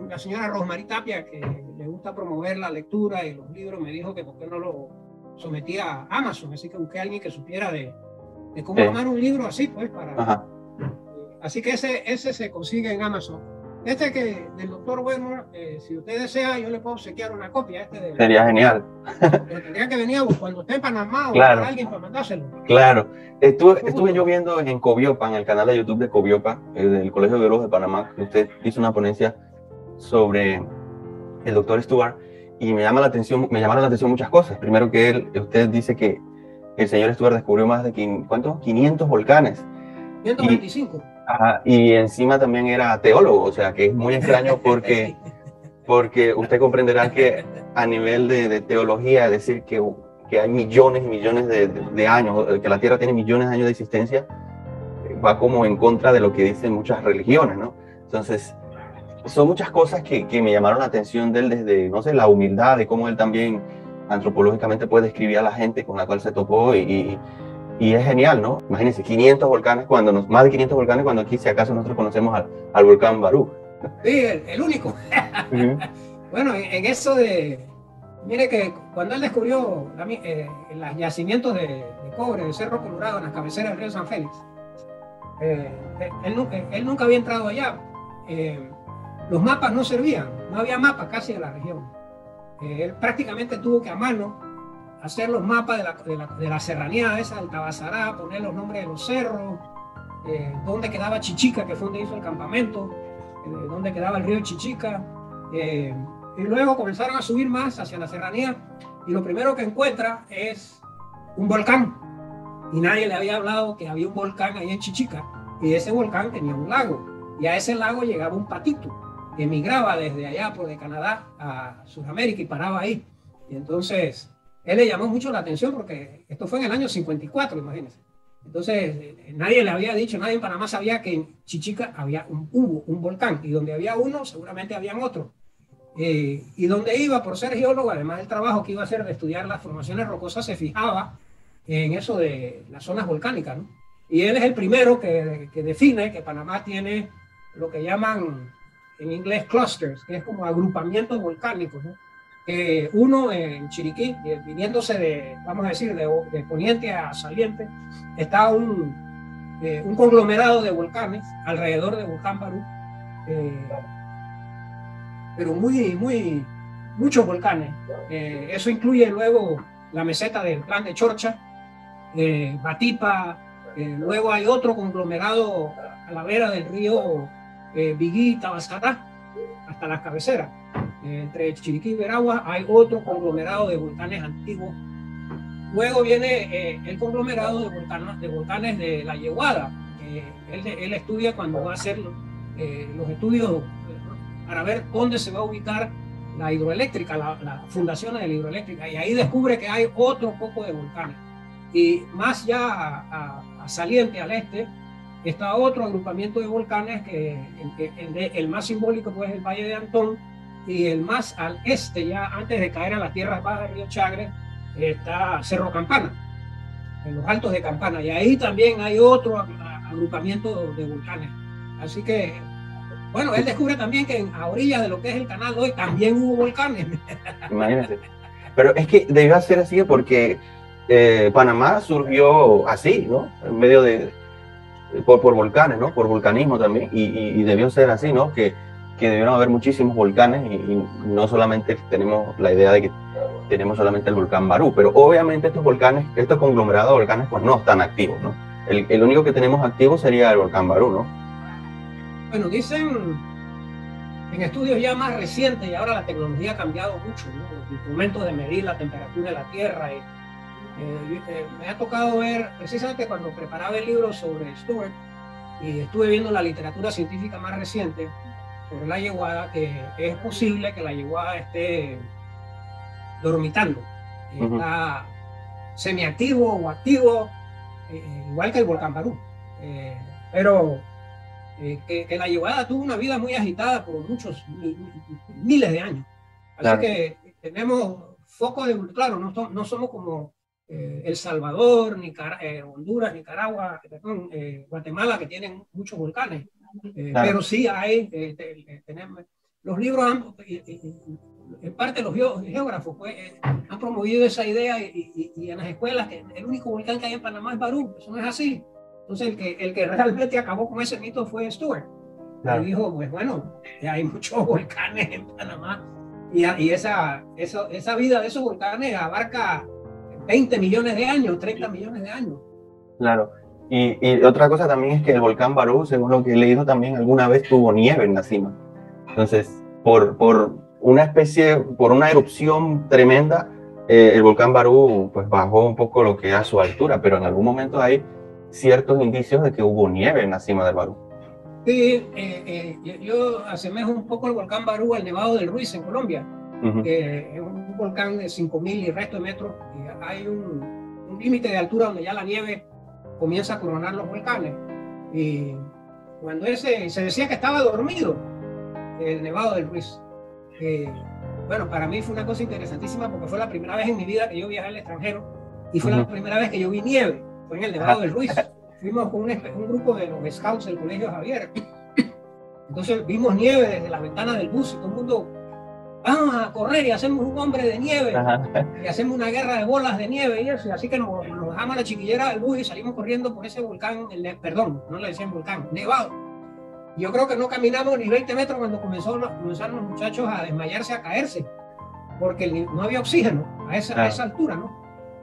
la señora Rosmarie Tapia, que le gusta promover la lectura y los libros, me dijo que por qué no lo sometía a Amazon, así que busqué a alguien que supiera de, de cómo, sí, armar un libro así, pues, para... Ajá. Eh, así que ese, ese se consigue en Amazon. Este que del doctor Wetmore, eh, si usted desea, yo le puedo obsequiar una copia. Este de, sería genial. Pero tendría que venir cuando esté en Panamá o, claro, para alguien para mandárselo. Claro. Estuve, estuve yo viendo en Cobiopa, en el canal de YouTube de Cobiopa, eh, del Colegio de Biólogos de Panamá, que usted hizo una ponencia sobre el doctor Stewart, y me, llama la atención, me llamaron la atención muchas cosas. Primero que él, usted dice que el señor Stewart descubrió más de ¿cuántos? quinientos volcanes. ciento veinticinco. Y, ajá, y encima también era teólogo, o sea que es muy extraño porque, porque usted comprenderá que a nivel de, de teología, decir que, que hay millones y millones de, de, de años, que la Tierra tiene millones de años de existencia, va como en contra de lo que dicen muchas religiones, ¿no? Entonces, son muchas cosas que, que me llamaron la atención de él, desde, no sé, la humildad, de cómo él también antropológicamente puede describir a la gente con la cual se topó y... y Y es genial, ¿no? Imagínense, quinientos volcanes, cuando nos, más de quinientos volcanes, cuando aquí, si acaso, nosotros conocemos al, al volcán Barú. Sí, el, el único. Uh -huh. Bueno, en, en eso de... Mire que cuando él descubrió la, eh, los yacimientos de, de cobre de Cerro Colorado en las cabeceras del río San Félix, eh, él, él, él nunca había entrado allá. Eh, los mapas no servían, no había mapas casi de la región. Eh, él prácticamente tuvo que a mano hacer los mapas de la, de la, de la serranía esa, del Tabasará, poner los nombres de los cerros, eh, dónde quedaba Chichica, que fue donde hizo el campamento, eh, dónde quedaba el río Chichica, eh, y luego comenzaron a subir más hacia la serranía, y lo primero que encuentra es un volcán, y nadie le había hablado que había un volcán ahí en Chichica, y ese volcán tenía un lago, y a ese lago llegaba un patito, que emigraba desde allá, por de Canadá a Sudamérica, y paraba ahí, y entonces... Él le llamó mucho la atención porque esto fue en el año cincuenta y cuatro, imagínense. Entonces, nadie le había dicho, nadie en Panamá sabía que en Chichica había un, hubo un volcán. Y donde había uno, seguramente habían otro. Eh, y donde iba, por ser geólogo, además del trabajo que iba a hacer de estudiar las formaciones rocosas, se fijaba en eso de las zonas volcánicas, ¿no? Y él es el primero que, que define que Panamá tiene lo que llaman en inglés clusters, que es como agrupamientos volcánicos, ¿no? Eh, uno en Chiriquí, eh, viniéndose de, vamos a decir, de, de poniente a saliente, está un, eh, un conglomerado de volcanes alrededor de Volcán Barú, eh, pero muy, muy, muchos volcanes. Eh, eso incluye luego la meseta del Plan de Chorcha, eh, Batipa, eh, luego hay otro conglomerado a la vera del río eh, Biguí, Tabasará, hasta las cabeceras. Entre Chiriquí y Veragua hay otro conglomerado de volcanes antiguos. Luego viene eh, el conglomerado de volcanes, de volcanes de la Yeguada, que él, él estudia cuando va a hacer eh, los estudios para ver dónde se va a ubicar la hidroeléctrica, la, la fundación de la hidroeléctrica, y ahí descubre que hay otro poco de volcanes. Y más ya a, a, a saliente al este está otro agrupamiento de volcanes, que el, el, el más simbólico pues es el Valle de Antón, y el más al este, ya antes de caer a las tierras bajas del río Chagre, está Cerro Campana, en los altos de Campana, y ahí también hay otro agrupamiento de volcanes. Así que, bueno, él descubre también que a orillas de lo que es el canal hoy también hubo volcanes. Imagínate. Pero es que debió ser así porque eh, Panamá surgió así, ¿no? En medio de... Por, por volcanes, ¿no? Por vulcanismo también. Y, y, y debió ser así, ¿no? Que, que debieron haber muchísimos volcanes y, y no solamente tenemos la idea de que tenemos solamente el volcán Barú, pero obviamente estos volcanes, estos conglomerados de volcanes, pues no están activos, ¿no? El, el único que tenemos activo sería el volcán Barú, ¿no? Bueno, dicen en estudios ya más recientes, y ahora la tecnología ha cambiado mucho, ¿no? Los instrumentos de medir la temperatura de la Tierra. Y, eh, eh, me ha tocado ver, precisamente cuando preparaba el libro sobre Stewart, y estuve viendo la literatura científica más reciente sobre la yeguada, que es posible que la yeguada esté dormitando, uh-huh. Está semiactivo o activo, eh, igual que el volcán Barú. Eh, pero... Eh, que, que la yeguada tuvo una vida muy agitada por muchos, mi, miles de años. Así claro. que tenemos focos de... Claro, no, to, no somos como eh, El Salvador, Nicar eh, Honduras, Nicaragua, perdón, eh, Guatemala, que tienen muchos volcanes. Eh, claro. Pero sí hay... Eh, te, te, tenemos, los libros, han, eh, eh, en parte los geógrafos, pues, eh, han promovido esa idea y, y, y en las escuelas que el único volcán que hay en Panamá es Barú. Eso no es así. Entonces el que, el que realmente acabó con ese mito fue Stewart. Claro. Y dijo, pues bueno, hay muchos volcanes en Panamá y, y esa, esa, esa vida de esos volcanes abarca veinte millones de años, treinta millones de años. Claro, y, y otra cosa también es que el volcán Barú, según lo que he leído también, alguna vez tuvo nieve en la cima. Entonces, por, por una especie, por una erupción tremenda, eh, el volcán Barú pues bajó un poco lo que era su altura, pero en algún momento ahí ciertos indicios de que hubo nieve en la cima del Barú. Sí, eh, eh, yo asemejo un poco el volcán Barú al Nevado del Ruiz en Colombia, uh-huh. que es un volcán de cinco mil y resto de metros, y hay un, un límite de altura donde ya la nieve comienza a coronar los volcanes, y cuando ese, se decía que estaba dormido el Nevado del Ruiz. Eh, bueno, para mí fue una cosa interesantísima porque fue la primera vez en mi vida que yo viajé al extranjero, y fue uh-huh. la primera vez que yo vi nieve. Fue en el Nevado del Ruiz. Fuimos con un, un grupo de los scouts del Colegio Javier. Entonces vimos nieve desde las ventanas del bus y todo el mundo, vamos a correr y hacemos un hombre de nieve. Ajá. Y hacemos una guerra de bolas de nieve y eso. Así que nos, nos dejamos la chiquillera del bus y salimos corriendo por ese volcán, el, perdón, no le decían volcán, nevado. Yo creo que no caminamos ni veinte metros cuando comenzó, comenzaron los muchachos a desmayarse, a caerse, porque el, no había oxígeno a esa, a esa altura, ¿no?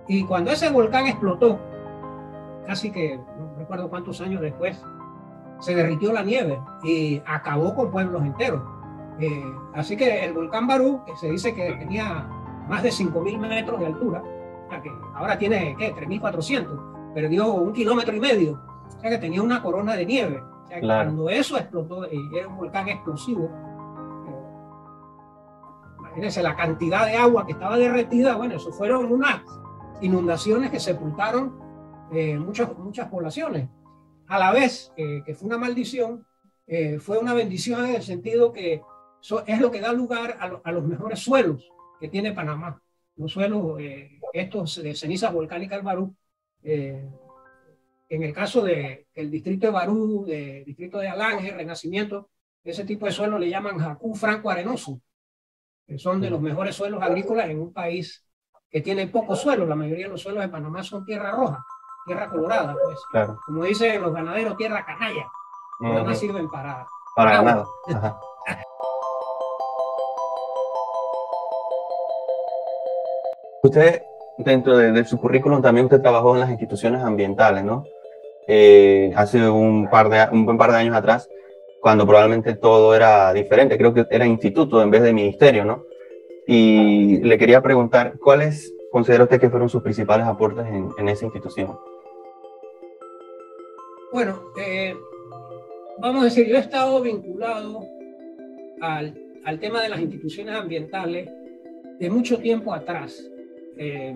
Y cuando ese volcán explotó, casi que no recuerdo cuántos años después, se derritió la nieve y acabó con pueblos enteros. Eh, así que el volcán Barú, que se dice que tenía más de cinco mil metros de altura, que ahora tiene ¿qué? tres mil cuatrocientos, perdió un kilómetro y medio, o sea que tenía una corona de nieve. O sea, claro. Cuando eso explotó, y era un volcán explosivo, eh, imagínense la cantidad de agua que estaba derretida. Bueno, eso fueron unas inundaciones que sepultaron Eh, muchas, muchas poblaciones. A la vez eh, que fue una maldición, eh, fue una bendición en el sentido que so, es lo que da lugar a, lo, a los mejores suelos que tiene Panamá. Los suelos, eh, estos de cenizas volcánicas del Barú, eh, en el caso del el distrito de Barú, del distrito de Alange, Renacimiento, ese tipo de suelo le llaman jacú franco arenoso, que son de los mejores suelos agrícolas en un país que tiene poco suelo. La mayoría de los suelos de Panamá son tierra roja, tierra colorada, pues. Claro. Como dicen los ganaderos, tierra canalla. No, nada más sirven para... Para ganado. Ajá. Usted, dentro de, de su currículum, también usted trabajó en las instituciones ambientales, ¿no? Eh, hace un par, de, un par de años atrás, cuando probablemente todo era diferente. Creo que era instituto en vez de ministerio, ¿no? Y le quería preguntar, ¿cuáles considera usted que fueron sus principales aportes en, en esa institución? Bueno, eh, vamos a decir, yo he estado vinculado al, al tema de las instituciones ambientales de mucho tiempo atrás. Eh,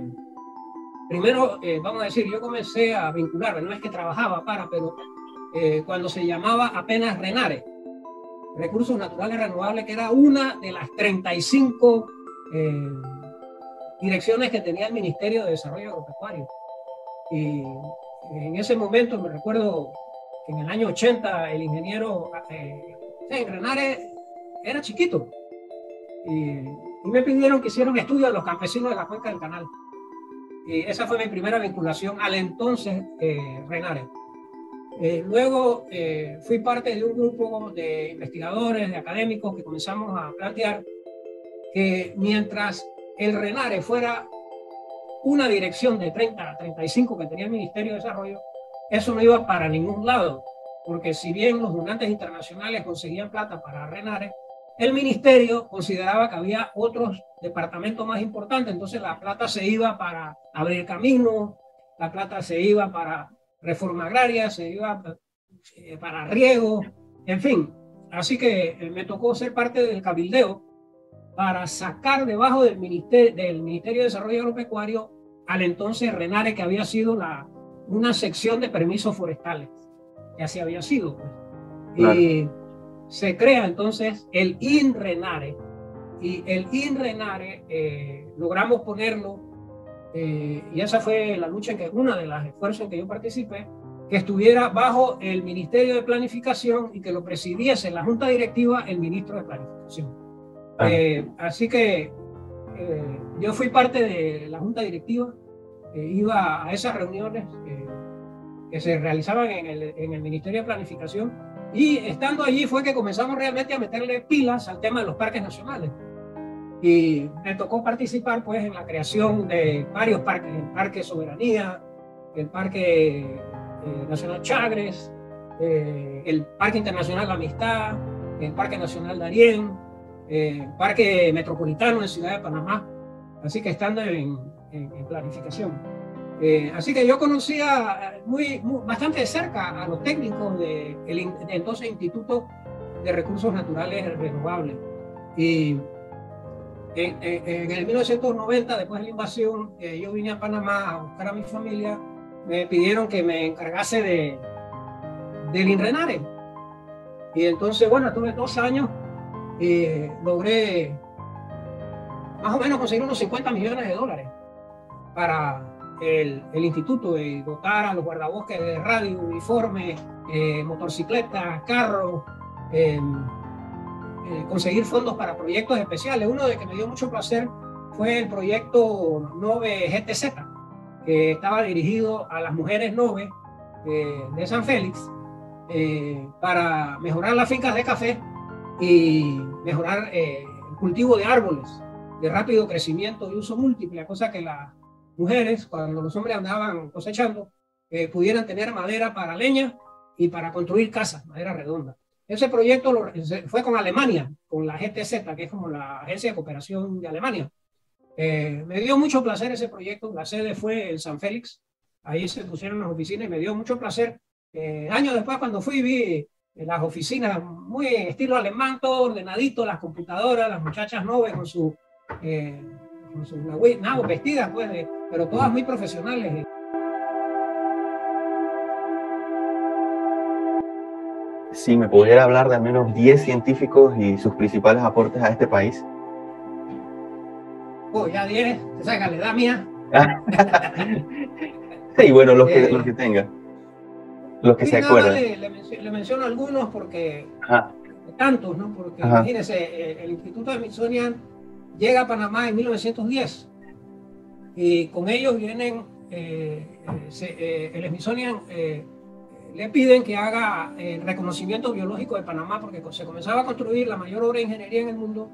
primero, eh, vamos a decir, yo comencé a vincularme, no es que trabajaba para, pero eh, cuando se llamaba apenas RENARE, Recursos Naturales Renovables, que era una de las treinta y cinco eh, direcciones que tenía el Ministerio de Desarrollo Agropecuario. Y en ese momento, me recuerdo que en el año ochenta, el ingeniero eh, en RENARE era chiquito, y, y me pidieron que hiciera un estudio de los campesinos de la cuenca del canal. Y esa fue mi primera vinculación al entonces eh, RENARE. Eh, luego eh, fui parte de un grupo de investigadores, de académicos, que comenzamos a plantear que mientras el RENARE fuera una dirección de treinta a treinta y cinco que tenía el Ministerio de Desarrollo, eso no iba para ningún lado, porque si bien los donantes internacionales conseguían plata para RENARE, el Ministerio consideraba que había otros departamentos más importantes, entonces la plata se iba para abrir caminos, la plata se iba para reforma agraria, se iba para riego, en fin. Así que me tocó ser parte del cabildeo para sacar debajo del Ministerio, del Ministerio de Desarrollo Agropecuario al entonces RENARE, que había sido la, una sección de permisos forestales, que así había sido. Claro. Y se crea entonces el INRENARE, y el INRENARE eh, logramos ponerlo. Eh, y esa fue la lucha en que, una de las esfuerzos en que yo participé, que estuviera bajo el Ministerio de Planificación y que lo presidiese en la Junta Directiva el Ministro de Planificación. Ah. Eh, así que eh, yo fui parte de la Junta Directiva, eh, iba a esas reuniones eh, que se realizaban en el, en el Ministerio de Planificación, y estando allí fue que comenzamos realmente a meterle pilas al tema de los parques nacionales. Y me tocó participar pues en la creación de varios parques, el Parque Soberanía, el Parque eh, Nacional Chagres, eh, el Parque Internacional La Amistad, el Parque Nacional Darién, eh, el Parque Metropolitano en Ciudad de Panamá, así que estando en, en, en planificación. Eh, así que yo conocía muy, muy, bastante de cerca a los técnicos del de, de entonces Instituto de Recursos Naturales Renovables. Y En, en, en el mil novecientos noventa, después de la invasión, eh, yo vine a Panamá a buscar a mi familia. Me pidieron que me encargase de, del INRENARE. Y entonces, bueno, tuve dos años y eh, logré más o menos conseguir unos cincuenta millones de dólares para el, el instituto, y dotar a los guardabosques de radio, uniformes, eh, motocicletas, carros, eh, conseguir fondos para proyectos especiales. Uno de que me dio mucho placer fue el proyecto Ngobe G T Z, que estaba dirigido a las mujeres Ngobe eh, de San Félix, eh, para mejorar las fincas de café y mejorar eh, el cultivo de árboles de rápido crecimiento y uso múltiple, cosa que las mujeres, cuando los hombres andaban cosechando, eh, pudieran tener madera para leña y para construir casas, madera redonda. Ese proyecto lo, fue con Alemania, con la G T Z, que es como la Agencia de Cooperación de Alemania. Eh, me dio mucho placer ese proyecto, la sede fue en San Félix, ahí se pusieron las oficinas y me dio mucho placer. Eh, años después, cuando fui, vi las oficinas muy en estilo alemán, todo ordenadito, las computadoras, las muchachas noves con su, eh, con su nabo, vestidas, pues, eh, pero todas muy profesionales. Eh. Si me pudiera hablar de al menos diez científicos y sus principales aportes a este país. Oh, ya diez, te saca la edad mía. Sí, bueno, los que, eh, los que tenga. Los que se acuerdan. Le, le, menciono, le menciono algunos porque... Ajá. Tantos, ¿no? Porque Ajá. imagínense, el, el Instituto de Smithsonian llega a Panamá en mil novecientos diez. Y con ellos vienen... Eh, se, eh, el Smithsonian... Eh, le piden que haga el reconocimiento biológico de Panamá, porque se comenzaba a construir la mayor obra de ingeniería en el mundo,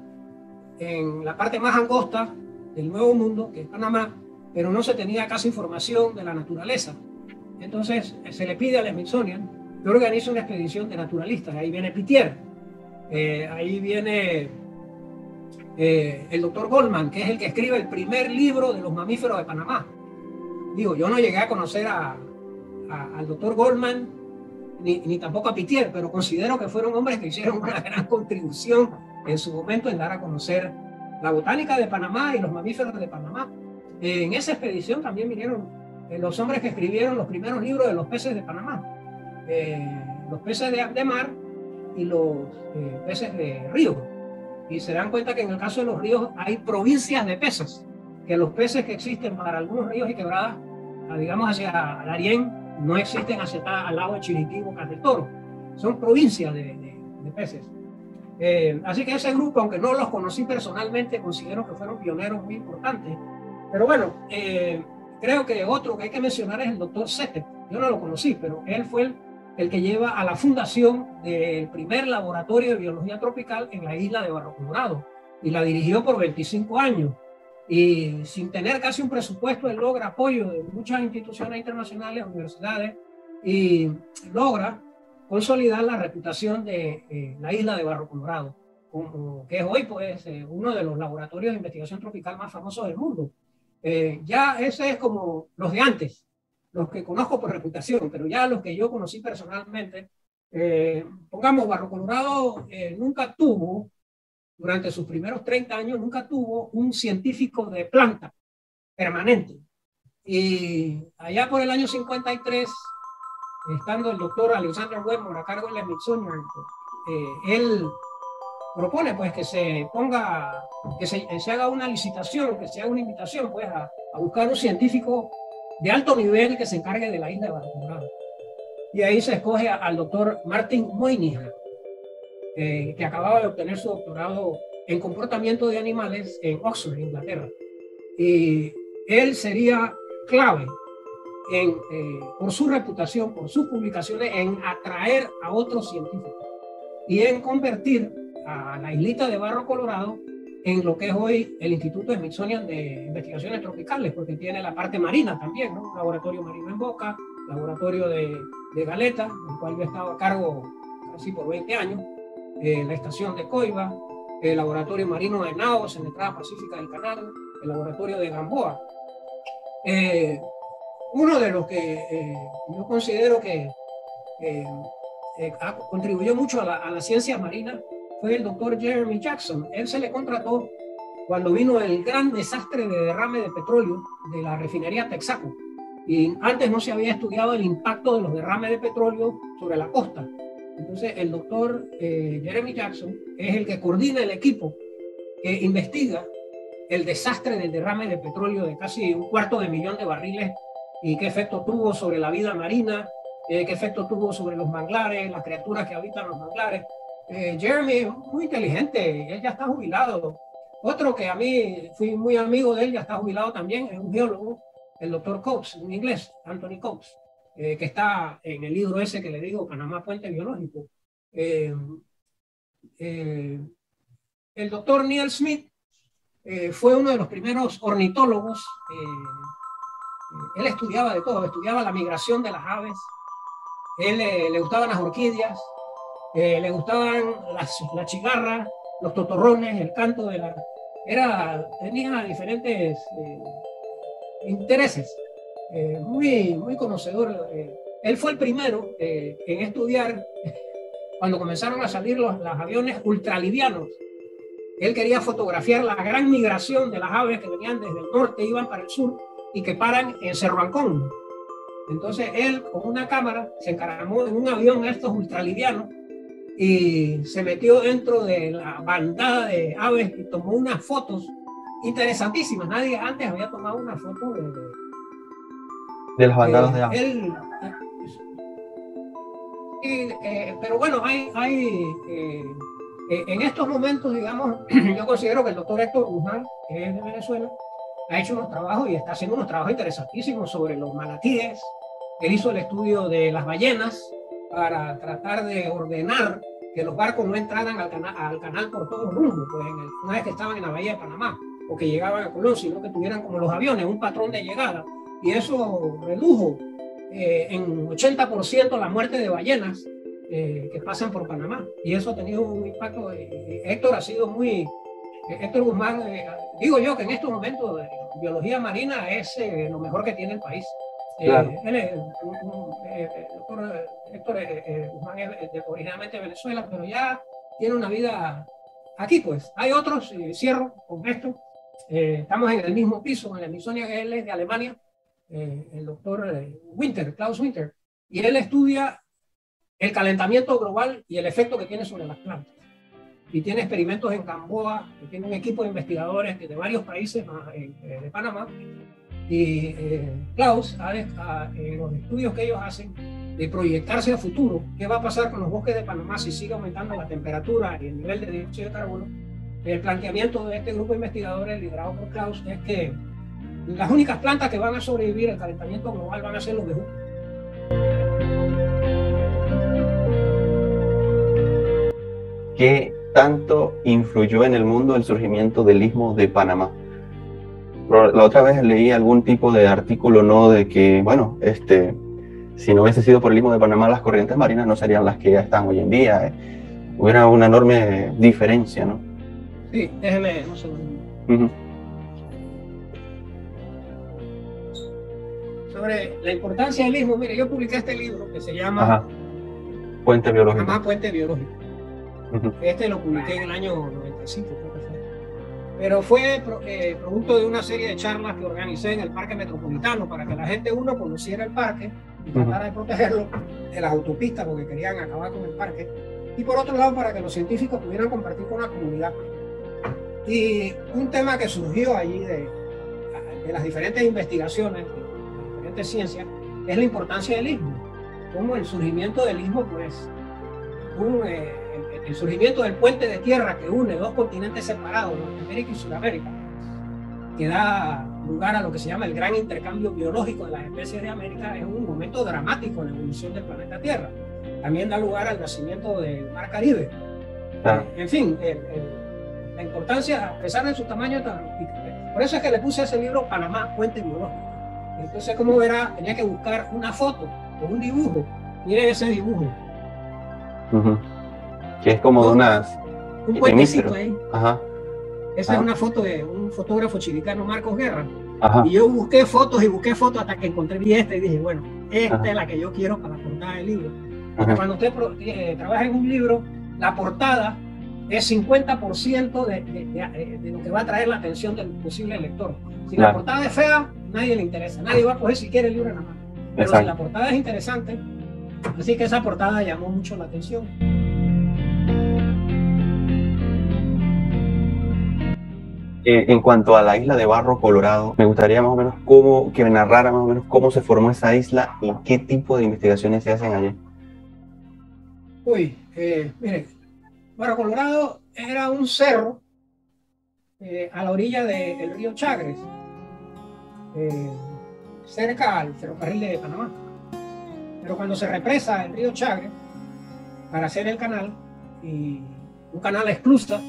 en la parte más angosta del nuevo mundo, que es Panamá, pero no se tenía casi información de la naturaleza. Entonces se le pide al Smithsonian que organice una expedición de naturalistas. Ahí viene Pittier, eh, ahí viene eh, el doctor Goldman, que es el que escribe el primer libro de los mamíferos de Panamá. Digo, yo no llegué a conocer a... al doctor Goldman, ni, ni tampoco a Pittier, pero considero que fueron hombres que hicieron una gran contribución en su momento en dar a conocer la botánica de Panamá y los mamíferos de Panamá. Eh, en esa expedición también vinieron eh, los hombres que escribieron los primeros libros de los peces de Panamá, eh, los peces de, de mar y los eh, peces de río. Y se dan cuenta que en el caso de los ríos hay provincias de peces, que los peces que existen para algunos ríos y quebradas, digamos hacia Darién, no existen hacia al lado de Chiriquí, Bocas del Toro. Son provincias de, de, de peces. Eh, así que ese grupo, aunque no los conocí personalmente, considero que fueron pioneros muy importantes. Pero bueno, eh, creo que otro que hay que mencionar es el doctor Sete. Yo no lo conocí, pero él fue el, el que lleva a la fundación del primer laboratorio de biología tropical en la isla de Barro Colorado, y la dirigió por veinticinco años. Y sin tener casi un presupuesto, él logra apoyo de muchas instituciones internacionales, universidades, y logra consolidar la reputación de eh, la isla de Barro Colorado, como, que es hoy pues, eh, uno de los laboratorios de investigación tropical más famosos del mundo. Eh, ya ese es como los de antes, los que conozco por reputación, pero ya los que yo conocí personalmente, eh, pongamos Barro Colorado eh, nunca tuvo, durante sus primeros treinta años, nunca tuvo un científico de planta permanente. Y allá por el año cincuenta y tres, estando el doctor Alexander Wetmore a cargo de la Smithsonian, eh, él propone pues que se ponga, que se, se haga una licitación, que se haga una invitación pues a, a buscar un científico de alto nivel que se encargue de la isla de Barro Colorado. Y ahí se escoge a, al doctor Martin Moynihan, eh, que acababa de obtener su doctorado en comportamiento de animales en Oxford, Inglaterra. Y él sería clave En, eh, por su reputación, por sus publicaciones, en atraer a otros científicos y en convertir a la islita de Barro Colorado en lo que es hoy el Instituto Smithsonian de Investigaciones Tropicales, porque tiene la parte marina también, ¿no? Laboratorio marino en Boca, laboratorio de, de Galeta, el cual yo he estado a cargo casi por veinte años, eh, la estación de Coiba, el laboratorio marino de Naos en la entrada pacífica del canal, el laboratorio de Gamboa. Eh, Uno de los que eh, yo considero que eh, eh, contribuyó mucho a la, a la ciencia marina fue el doctor Jeremy Jackson. Él se le contrató cuando vino el gran desastre de derrame de petróleo de la refinería Texaco. Y antes no se había estudiado el impacto de los derrames de petróleo sobre la costa. Entonces el doctor eh, Jeremy Jackson es el que coordina el equipo que investiga el desastre del derrame de petróleo de casi un cuarto de millón de barriles, y qué efecto tuvo sobre la vida marina, eh, qué efecto tuvo sobre los manglares, las criaturas que habitan los manglares. Eh, Jeremy es muy inteligente, él ya está jubilado. Otro que a mí fui muy amigo de él, ya está jubilado también, es un biólogo, el doctor Cox, un inglés, Anthony Cox, eh, que está en el libro ese que le digo, Panamá Puente Biológico. Eh, eh, el doctor Neil Smith eh, fue uno de los primeros ornitólogos. eh, Él estudiaba de todo, estudiaba la migración de las aves, él eh, le gustaban las orquídeas, eh, le gustaban las, las chigarras, los totorrones, el canto de la... Era, tenía diferentes eh, intereses, eh, muy, muy conocedor. Eh. Él fue el primero eh, en estudiar, cuando comenzaron a salir los, los aviones ultralivianos. Él quería fotografiar la gran migración de las aves que venían desde el norte, iban para el sur, y que paran en Cerro Ancón. Entonces él con una cámara se encaramó en un avión de estos ultralivianos y se metió dentro de la bandada de aves y tomó unas fotos interesantísimas. Nadie antes había tomado una foto de, de las bandadas de aves. Él, y, eh, pero bueno, hay, hay eh, en estos momentos, digamos, yo considero que el doctor Héctor Guzmán, que es de Venezuela, ha hecho unos trabajos y está haciendo unos trabajos interesantísimos sobre los manatíes. Él hizo el estudio de las ballenas para tratar de ordenar que los barcos no entraran al, cana al canal por todo el rumbo, pues en el, una vez que estaban en la bahía de Panamá o que llegaban a Colón, sino que tuvieran como los aviones un patrón de llegada. Y eso redujo eh, en ochenta por ciento la muerte de ballenas eh, que pasan por Panamá. Y eso ha tenido un impacto. Eh, Héctor ha sido muy... Héctor Guzmán, eh, digo yo que en estos momentos eh, biología marina es eh, lo mejor que tiene el país. Eh, claro. Él es un, un, un, eh, Héctor eh, eh, Guzmán es de, originalmente de Venezuela, pero ya tiene una vida aquí, pues. Hay otros, eh, cierro con esto, eh, estamos en el mismo piso, en la Smithsonian, que él es de Alemania, eh, el doctor eh, Winter, Klaus Winter, y él estudia el calentamiento global y el efecto que tiene sobre las plantas. Y tiene experimentos en Gamboa, tiene un equipo de investigadores de varios países de Panamá, y eh, Klaus, a, a, en los estudios que ellos hacen de proyectarse a futuro, qué va a pasar con los bosques de Panamá si sigue aumentando la temperatura y el nivel de dióxido de carbono, el planteamiento de este grupo de investigadores liderado por Klaus es que las únicas plantas que van a sobrevivir al calentamiento global van a ser los bejucos. ¿Qué tanto influyó en el mundo el surgimiento del Istmo de Panamá? La otra vez leí algún tipo de artículo, ¿no?, de que, bueno, este, si no hubiese sido por el Istmo de Panamá, las corrientes marinas no serían las que ya están hoy en día. Eh. Hubiera una enorme diferencia, ¿no? Sí, déjeme un segundo. Uh-huh. Sobre la importancia del Istmo, mire, yo publiqué este libro que se llama Ajá. Puente Biológico. Panamá Puente Biológico. Uh-huh. Este lo publiqué en el año noventa y cinco, creo que fue. Pero fue eh, producto de una serie de charlas que organicé en el Parque Metropolitano para que la gente, uno, conociera el parque y tratara de protegerlo de las autopistas porque querían acabar con el parque. Y por otro lado, para que los científicos pudieran compartir con la comunidad. Y un tema que surgió allí de, de las diferentes investigaciones, de las diferentes ciencias, es la importancia del istmo. Como el surgimiento del istmo, pues, un... Eh, el surgimiento del puente de tierra que une dos continentes separados, Norteamérica y Sudamérica, que da lugar a lo que se llama el gran intercambio biológico de las especies de América, es un momento dramático en la evolución del planeta Tierra. También da lugar al nacimiento del Mar Caribe. Ah. En fin, el, el, la importancia, a pesar de su tamaño, por eso es que le puse a ese libro Panamá Puente Biológico. Entonces, como verá, tenía que buscar una foto o un dibujo. Miren ese dibujo. Uh-huh. Que es como de unas... Un puentecito ahí. Ajá. Esa ah. es una foto de un fotógrafo chilicano, Marcos Guerra. Ajá. Y yo busqué fotos y busqué fotos hasta que encontré vi esta y dije, bueno, esta Ajá. es la que yo quiero para la portada del libro. Porque cuando usted eh, trabaja en un libro, la portada es cincuenta por ciento de, de, de, de lo que va a traer la atención del posible lector. Si claro. la portada es fea, nadie le interesa. Nadie va a coger si quiere el libro en la mano. Pero Exacto. si la portada es interesante, así que esa portada llamó mucho la atención. Eh, en cuanto a la isla de Barro Colorado, me gustaría más o menos cómo, que me narrara más o menos cómo se formó esa isla y qué tipo de investigaciones se hacen allí. Uy, eh, mire, Barro Colorado era un cerro eh, a la orilla del río Chagres, eh, cerca al ferrocarril de Panamá. Pero cuando se represa el río Chagres para hacer el canal, y un canal exclusa,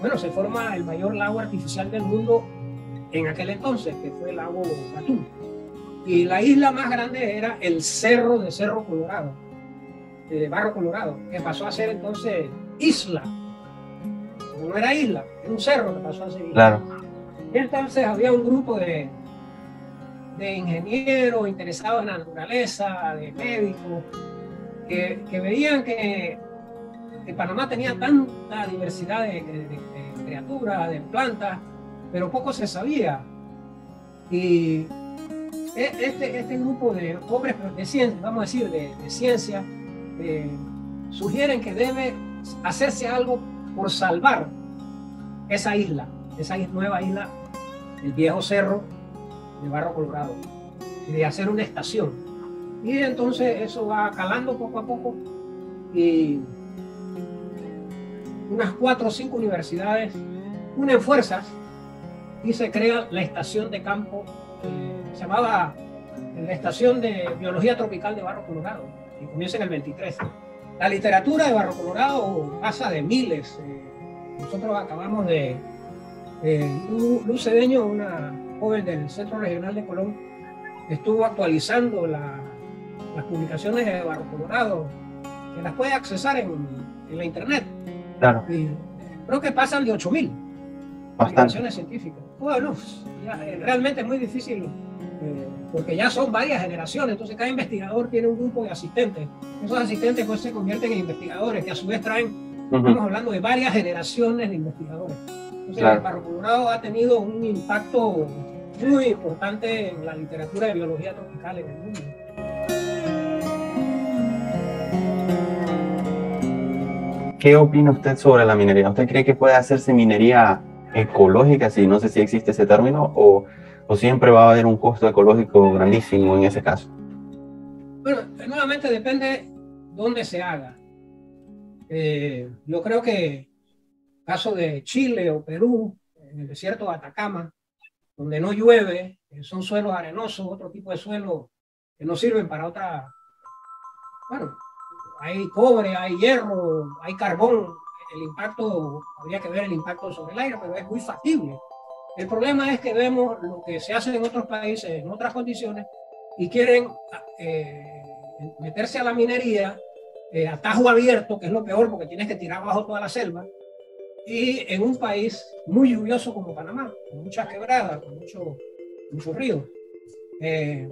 bueno, se forma el mayor lago artificial del mundo en aquel entonces, que fue el lago Batú. Y la isla más grande era el cerro de Cerro Colorado, de Barro Colorado, que pasó a ser entonces isla. No era isla, era un cerro que pasó a ser isla. Claro. Y entonces había un grupo de, de ingenieros interesados en la naturaleza, de médicos, que, que veían que que Panamá tenía tanta diversidad de, de, de criaturas, de plantas, pero poco se sabía. Y este, este grupo de hombres de ciencia, vamos a decir, de, de ciencia, eh, sugieren que debe hacerse algo por salvar esa isla, esa nueva isla, el viejo cerro de Barro Colorado, y de hacer una estación. Y entonces eso va calando poco a poco y unas cuatro o cinco universidades unen fuerzas y se crea la estación de campo, eh, se llamaba la Estación de Biología Tropical de Barro Colorado, y comienza en el veintitrés. La literatura de Barro Colorado pasa de miles. Eh, nosotros acabamos de... Eh, Luz Cedeño, una joven del Centro Regional de Colón, estuvo actualizando la, las publicaciones de Barro Colorado, que las puede accesar en, en la internet. Claro. Y creo que pasan de ocho mil publicaciones científicas. Bueno, ya, realmente es muy difícil eh, porque ya son varias generaciones, entonces cada investigador tiene un grupo de asistentes. Esos asistentes pues se convierten en investigadores, que a su vez traen, uh-huh. estamos hablando de varias generaciones de investigadores. Entonces claro. el Barro Colorado ha tenido un impacto muy importante en la literatura de biología tropical en el mundo. ¿Qué opina usted sobre la minería? ¿Usted cree que puede hacerse minería ecológica, si no sé si existe ese término, o, o siempre va a haber un costo ecológico grandísimo en ese caso? Bueno, nuevamente depende dónde se haga. Eh, yo creo que en el caso de Chile o Perú, en el desierto de Atacama, donde no llueve, son suelos arenosos, otro tipo de suelos que no sirven para otra... Bueno, hay cobre, hay hierro, hay carbón, el impacto, habría que ver el impacto sobre el aire, pero es muy factible. El problema es que vemos lo que se hace en otros países, en otras condiciones, y quieren eh, meterse a la minería eh, a tajo abierto, que es lo peor porque tienes que tirar abajo toda la selva, y en un país muy lluvioso como Panamá, con muchas quebradas, con mucho, mucho río. Eh,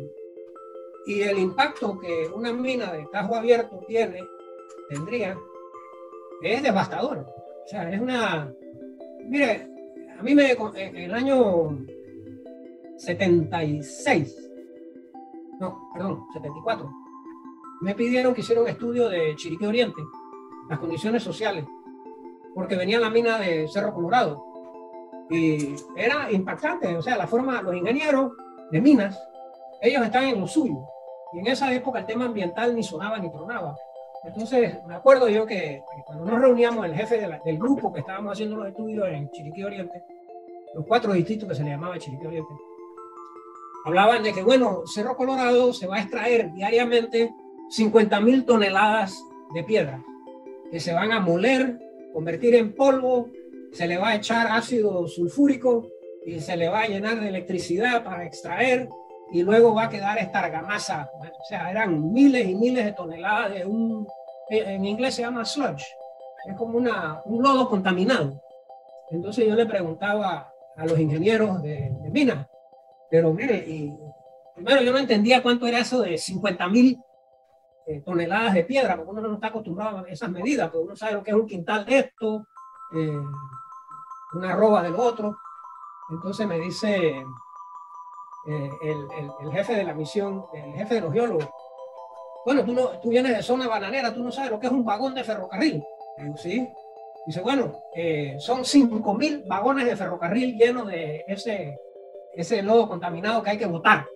Y el impacto que una mina de tajo abierto tiene, tendría, es devastador. O sea, es una... Mire, a mí me... En el año setenta y seis, no, perdón, setenta y cuatro, me pidieron que hiciera un estudio de Chiriquí Oriente, las condiciones sociales, porque venía la mina de Cerro Colorado. Y era impactante, o sea, la forma, los ingenieros de minas, ellos están en lo suyo. Y en esa época el tema ambiental ni sonaba ni tronaba. Entonces me acuerdo yo que cuando nos reuníamos el jefe de la, del grupo que estábamos haciendo los estudios en Chiriquí Oriente, los cuatro distritos que se le llamaba Chiriquí Oriente, hablaban de que bueno, Cerro Colorado se va a extraer diariamente cincuenta mil toneladas de piedra que se van a moler, convertir en polvo, se le va a echar ácido sulfúrico y se le va a llenar de electricidad para extraer, y luego va a quedar esta argamasa. O sea, eran miles y miles de toneladas de un... En inglés se llama sludge. Es como una, un lodo contaminado. Entonces yo le preguntaba a los ingenieros de, de minas, pero mire, y, primero yo no entendía cuánto era eso de cincuenta mil eh, toneladas de piedra, porque uno no está acostumbrado a esas medidas, porque uno sabe lo que es un quintal de esto, eh, una arroba del otro. Entonces me dice... Eh, el, el, el jefe de la misión, el jefe de los geólogos, bueno, tú, no, tú vienes de zona bananera, tú no sabes lo que es un vagón de ferrocarril. Digo, sí. Dice, bueno, eh, son cinco mil vagones de ferrocarril llenos de ese, ese lodo contaminado que hay que botar.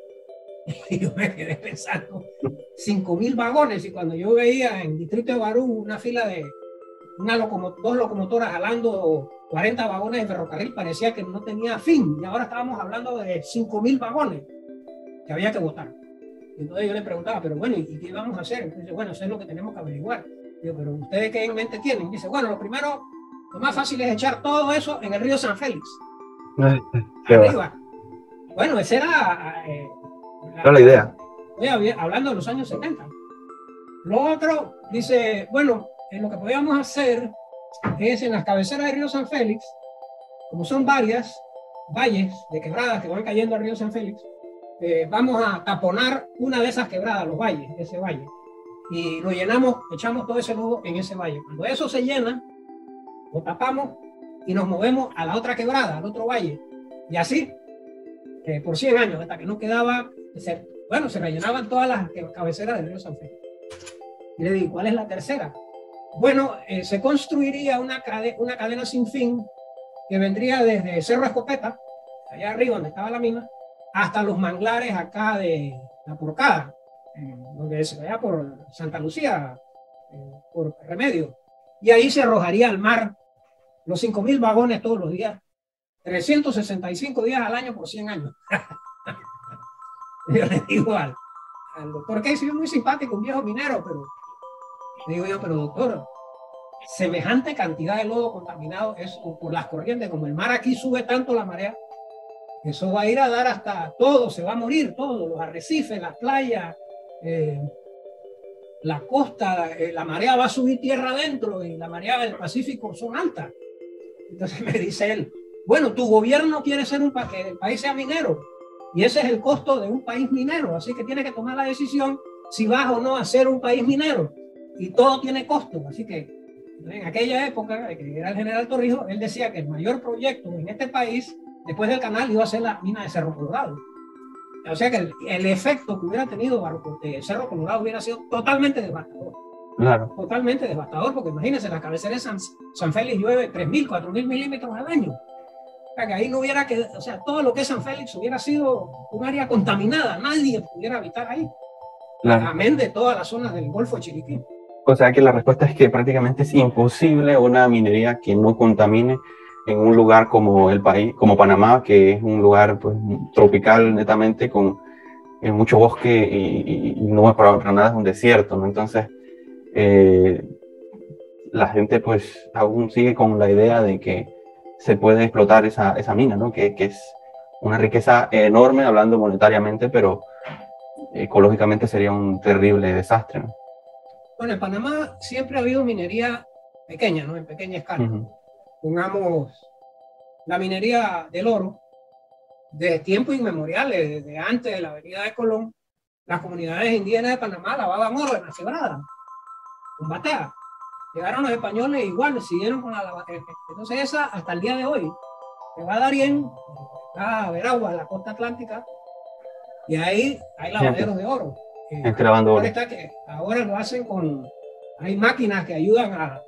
Y yo me quedé pensando, cinco mil vagones. Y cuando yo veía en Distrito de Barú una fila de una locomo- dos locomotoras jalando cuarenta vagones de ferrocarril, parecía que no tenía fin, y ahora estábamos hablando de cinco mil vagones que había que botar. Entonces yo le preguntaba, pero bueno, ¿y qué vamos a hacer? Entonces, bueno, eso es lo que tenemos que averiguar. Digo, pero ¿ustedes qué en mente tienen? Dice, bueno, lo primero, lo más fácil es echar todo eso en el río San Félix. Qué arriba. Va. Bueno, esa era eh, la, no la idea. Estoy hablando de los años setenta. Lo otro, dice, bueno, en lo que podíamos hacer es en las cabeceras del río San Félix, como son varias valles de quebradas que van cayendo al río San Félix, eh, vamos a taponar una de esas quebradas, los valles, ese valle, y lo llenamos, echamos todo ese lodo en ese valle. Cuando eso se llena, lo tapamos y nos movemos a la otra quebrada, al otro valle, y así eh, por cien años, hasta que no quedaba, se, bueno, se rellenaban todas las cabeceras del río San Félix. Y le digo, ¿cuál es la tercera? Bueno, eh, se construiría una, cade una cadena sin fin que vendría desde Cerro Escopeta, allá arriba donde estaba la mina, hasta los manglares acá de La Porcada, eh, donde se vaya por Santa Lucía, eh, por Remedio. Y ahí se arrojaría al mar los cinco mil vagones todos los días, trescientos sesenta y cinco días al año por cien años. Yo le digo al, al doctor, que es muy simpático, un viejo minero, pero... Digo yo, pero doctor, semejante cantidad de lodo contaminado es por las corrientes, como el mar aquí sube tanto la marea, eso va a ir a dar hasta todo, se va a morir todo, los arrecifes, las playas, eh, la costa, eh, la marea va a subir tierra adentro y la marea del Pacífico son altas. Entonces me dice él, bueno, tu gobierno quiere ser un pa que el país sea minero. Y ese es el costo de un país minero. Así que tienes que tomar la decisión si vas o no a ser un país minero. Y todo tiene costo. Así que en aquella época, que era el general Torrijos, él decía que el mayor proyecto en este país, después del canal, iba a ser la mina de Cerro Colorado. O sea que el, el efecto que hubiera tenido Barro, eh, Cerro Colorado hubiera sido totalmente devastador. Claro. Totalmente devastador, porque imagínense, la cabecera de San, San Félix llueve tres mil, cuatro mil milímetros al año. O sea, que ahí no hubiera que, o sea, todo lo que es San Félix hubiera sido un área contaminada, nadie pudiera habitar ahí. Claro. Amén de todas las zonas del Golfo de Chiriquí. O sea que la respuesta es que prácticamente es imposible una minería que no contamine en un lugar como el país, como Panamá, que es un lugar pues, tropical netamente, con eh, mucho bosque y, y, y no es para, para nada, es un desierto, ¿no? Entonces eh, la gente pues aún sigue con la idea de que se puede explotar esa, esa mina, ¿no? Que, que es una riqueza enorme, hablando monetariamente, pero ecológicamente sería un terrible desastre, ¿no? Bueno, en Panamá siempre ha habido minería pequeña, ¿no? En pequeña escala. Uh-huh. Pongamos la minería del oro, de tiempos inmemoriales, desde antes de la avenida de Colón, las comunidades indígenas de Panamá lavaban oro en la quebrada, con batea. Llegaron los españoles igual, siguieron con la lavatea. Entonces esa, hasta el día de hoy, se va a Darién, a Veraguas, la costa atlántica, y ahí hay lavaderos de oro. Eh, Entrabando oro. Está que ahora lo hacen con, hay máquinas que ayudan a, a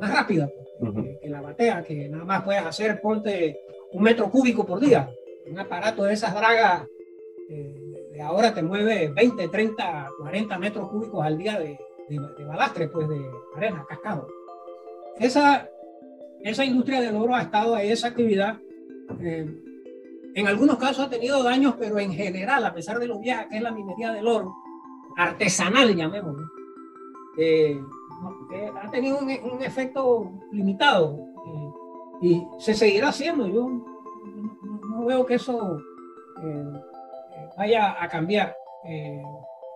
más rápido. Que, que la batea, que nada más puedes hacer, ponte un metro cúbico por día. Un aparato de esas dragas eh, de ahora te mueve veinte, treinta, cuarenta metros cúbicos al día de, de, de balastre, pues de arena, cascado. Esa, esa industria del oro ha estado ahí, esa actividad. Eh, en algunos casos ha tenido daños, pero en general, a pesar de lo vieja que es la minería del oro, artesanal llamémoslo, eh, ha tenido un, un efecto limitado eh, y se seguirá haciendo. Yo no, no veo que eso eh, vaya a cambiar. Eh,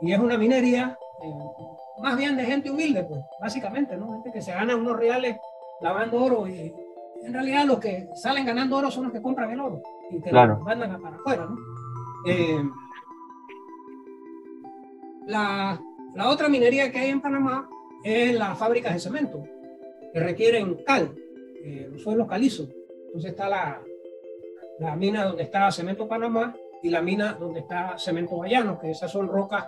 y es una minería eh, más bien de gente humilde, pues, básicamente, ¿no? Gente que se gana unos reales lavando oro. Y en realidad los que salen ganando oro son los que compran el oro y que claro, lo mandan para afuera, ¿no? Eh, la, la otra minería que hay en Panamá es las fábricas de cemento, que requieren cal, eh, los suelos calizos. Entonces está la, la mina donde está Cemento Panamá y la mina donde está Cemento Bayano, que esas son rocas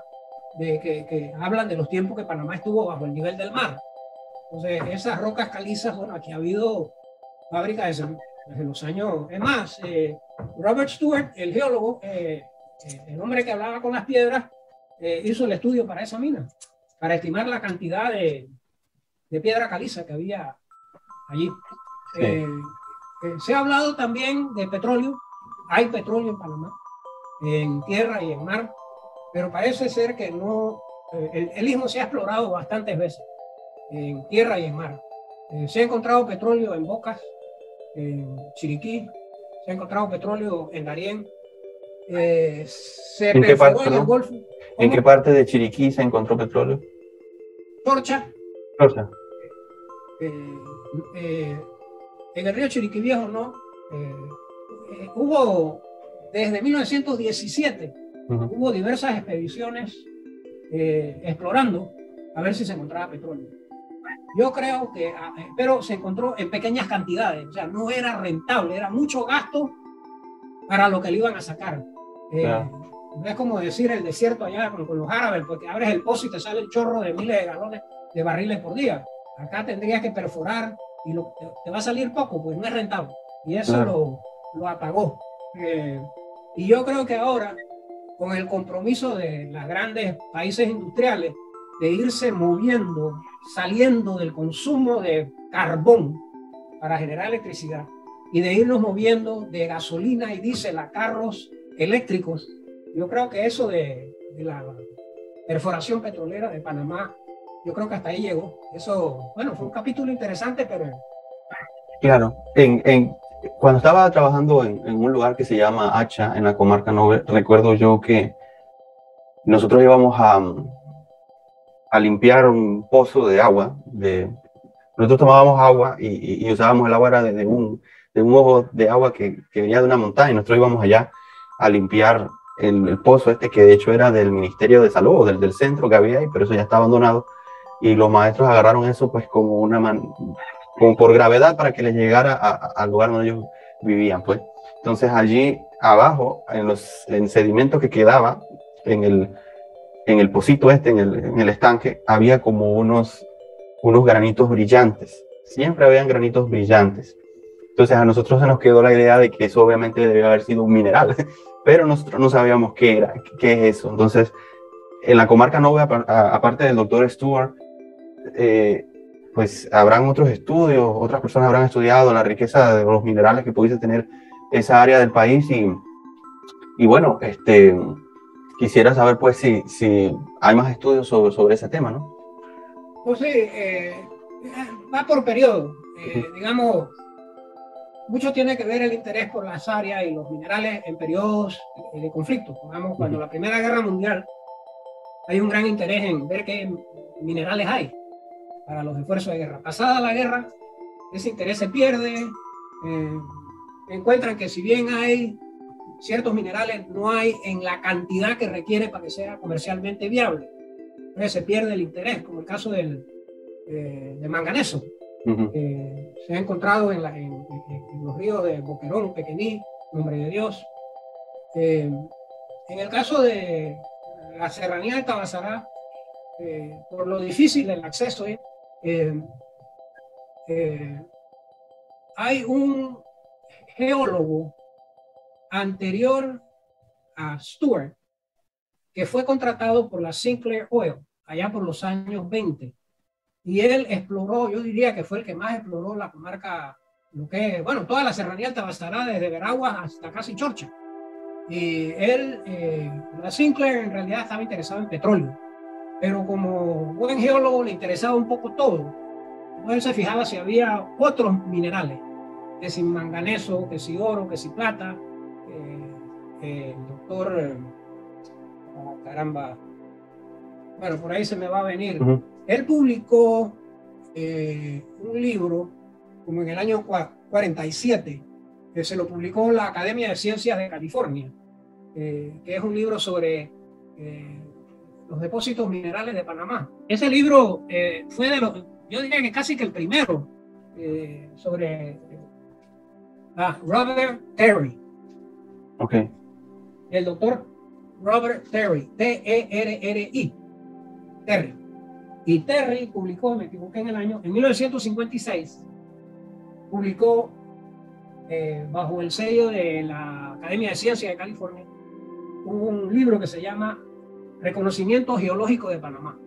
de, que, que hablan de los tiempos que Panamá estuvo bajo el nivel del mar. Entonces esas rocas calizas, bueno, aquí ha habido fábricas de cemento desde los años... Es más, eh, Robert Stewart, el geólogo, eh, eh, el hombre que hablaba con las piedras, eh, hizo el estudio para esa mina, para estimar la cantidad de, de piedra caliza que había allí. Sí. Eh, eh, se ha hablado también de petróleo. Hay petróleo en Panamá, en tierra y en mar, pero parece ser que no, eh, el, el istmo se ha explorado bastantes veces, en tierra y en mar. Eh, se ha encontrado petróleo en Bocas, en Chiriquí, se ha encontrado petróleo en Darién, eh, se ¿En perforó en el Golfo. ¿En qué parte de Chiriquí se encontró petróleo? Torcha. Torcha. Eh, eh, en el río Chiriquí Viejo, ¿no? Eh, eh, hubo, desde mil novecientos diecisiete, uh-huh, hubo diversas expediciones eh, explorando a ver si se encontraba petróleo. Yo creo que, pero se encontró en pequeñas cantidades, o sea, no era rentable, era mucho gasto para lo que le iban a sacar. Eh, claro. No es como decir el desierto allá con, con los árabes, porque abres el pozo y te sale el chorro de miles de galones de barriles por día. Acá tendrías que perforar y lo, te, te va a salir poco, pues no es rentable. Y eso claro, lo, lo apagó. Eh, y yo creo que ahora, con el compromiso de los grandes países industriales de irse moviendo, saliendo del consumo de carbón para generar electricidad y de irnos moviendo de gasolina y diésel a carros eléctricos, yo creo que eso de, de la perforación petrolera de Panamá, yo creo que hasta ahí llegó. Eso, bueno, fue un capítulo interesante, pero... Claro, en, en, cuando estaba trabajando en, en un lugar que se llama Hacha, en la comarca Ngobe, recuerdo yo que nosotros íbamos a, a limpiar un pozo de agua. De, nosotros tomábamos agua y, y, y usábamos el agua de, de, un, de un ojo de agua que, que venía de una montaña, y nosotros íbamos allá a limpiar el, el pozo este, que de hecho era del Ministerio de Salud, o del, del centro que había ahí, pero eso ya está abandonado, y los maestros agarraron eso pues como una man, como por gravedad, para que les llegara a, a, al lugar donde ellos vivían, pues. Entonces allí abajo, en los en sedimentos que quedaba, en el, en el pocito este, en el, en el estanque, había como unos, unos granitos brillantes. Siempre habían granitos brillantes. Entonces a nosotros se nos quedó la idea de que eso obviamente debía haber sido un mineral, pero nosotros no sabíamos qué era, qué es eso. Entonces en la comarca Ngobe, aparte del doctor Stewart, eh, pues habrán otros estudios, otras personas habrán estudiado la riqueza de los minerales que pudiese tener esa área del país, y, y bueno, este, quisiera saber pues si, si hay más estudios sobre, sobre ese tema, ¿no? Pues sí, eh, va por periodo, eh, uh-huh. digamos, mucho tiene que ver el interés por las áreas y los minerales en periodos de conflicto, digamos, cuando uh-huh. la Primera Guerra Mundial, hay un gran interés en ver qué minerales hay para los esfuerzos de guerra. Pasada la guerra, ese interés se pierde, eh, encuentran que si bien hay ciertos minerales, no hay en la cantidad que requiere para que sea comercialmente viable. Entonces se pierde el interés, como el caso del, eh, del manganeso. Uh-huh. eh, se ha encontrado en, la, en, en, en los ríos de Boquerón, Pequeñí, Nombre de Dios. Eh, en el caso de la serranía de Tabasará, eh, por lo difícil del acceso, eh, eh, hay un geólogo anterior a Stewart, que fue contratado por la Sinclair Oil allá por los años veinte, y él exploró, yo diría que fue el que más exploró la comarca, lo que, bueno, toda la serranía del Tabasará, desde Veraguas hasta casi Chorcha, y él, eh, la Sinclair en realidad estaba interesado en petróleo, pero como buen geólogo le interesaba un poco todo, entonces él se fijaba si había otros minerales, que si manganeso, que si oro, que si plata. Eh, eh, el doctor, eh, ah, caramba, bueno, por ahí se me va a venir. Uh-huh. Él publicó eh, un libro como en el año cuarenta y siete, que se lo publicó la Academia de Ciencias de California, eh, que es un libro sobre eh, los depósitos minerales de Panamá. Ese libro eh, fue de los, yo diría que casi que el primero, eh, sobre... Ah, Robert Terry. Ok. El doctor Robert Terry, T E R R I. Terry. Y Terry publicó, me equivoqué en el año, en mil novecientos cincuenta y seis, publicó eh, bajo el sello de la Academia de Ciencias de California un libro que se llama Reconocimiento Geológico de Panamá.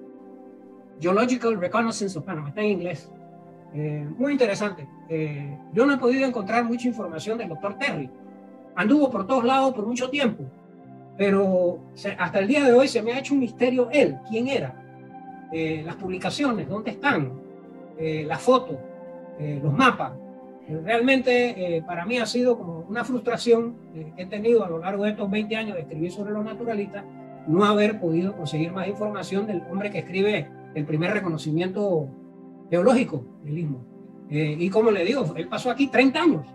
Geological Reconnaissance of Panama. Está en inglés. Eh, muy interesante. Eh, yo no he podido encontrar mucha información del doctor Terry. Anduvo por todos lados por mucho tiempo, pero se, hasta el día de hoy se me ha hecho un misterio él, quién era, eh, las publicaciones, dónde están, eh, las fotos, eh, los mapas. Realmente eh, para mí ha sido como una frustración eh, que he tenido a lo largo de estos veinte años de escribir sobre los naturalistas, no haber podido conseguir más información del hombre que escribe el primer reconocimiento geológico del Istmo. Eh, y como le digo, él pasó aquí treinta años.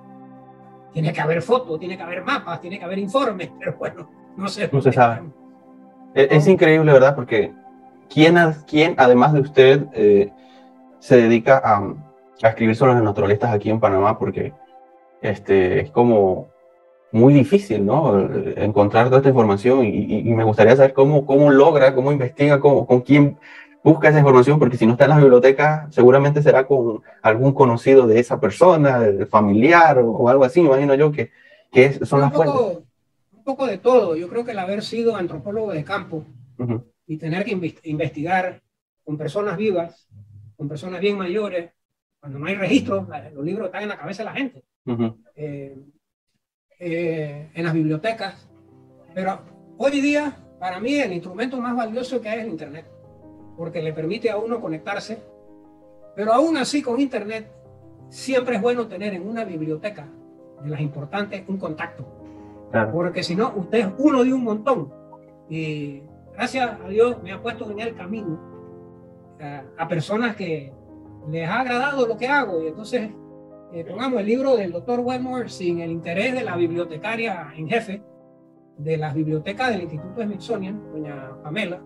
Tiene que haber fotos, tiene que haber mapas, tiene que haber informes, pero bueno, no sé. No se sabe. Es, es increíble, ¿verdad? Porque ¿quién, quién además de usted, eh, se dedica a, a escribir sobre los naturalistas aquí en Panamá? Porque este, es como muy difícil, ¿no? Encontrar toda esta información, y, y, y me gustaría saber cómo, cómo logra, cómo investiga, cómo, con quién busca esa información, porque si no está en las bibliotecas, seguramente será con algún conocido de esa persona, familiar o, o algo así, imagino yo, que, que es, son un las poco, fuentes. Un poco de todo. Yo creo que el haber sido antropólogo de campo uh-huh. y tener que inv- investigar con personas vivas, con personas bien mayores, cuando no hay registros, los libros están en la cabeza de la gente, uh-huh. eh, eh, en las bibliotecas. Pero hoy día, para mí, el instrumento más valioso que hay es el Internet, porque le permite a uno conectarse, pero aún así con Internet siempre es bueno tener en una biblioteca de las importantes un contacto, claro. Porque si no, usted es uno de un montón, y gracias a Dios me ha puesto en el camino a, a personas que les ha agradado lo que hago, y entonces eh, pongamos el libro del doctor Wetmore sin el interés de la bibliotecaria en jefe, de las bibliotecas del Instituto Smithsonian, doña Pamela,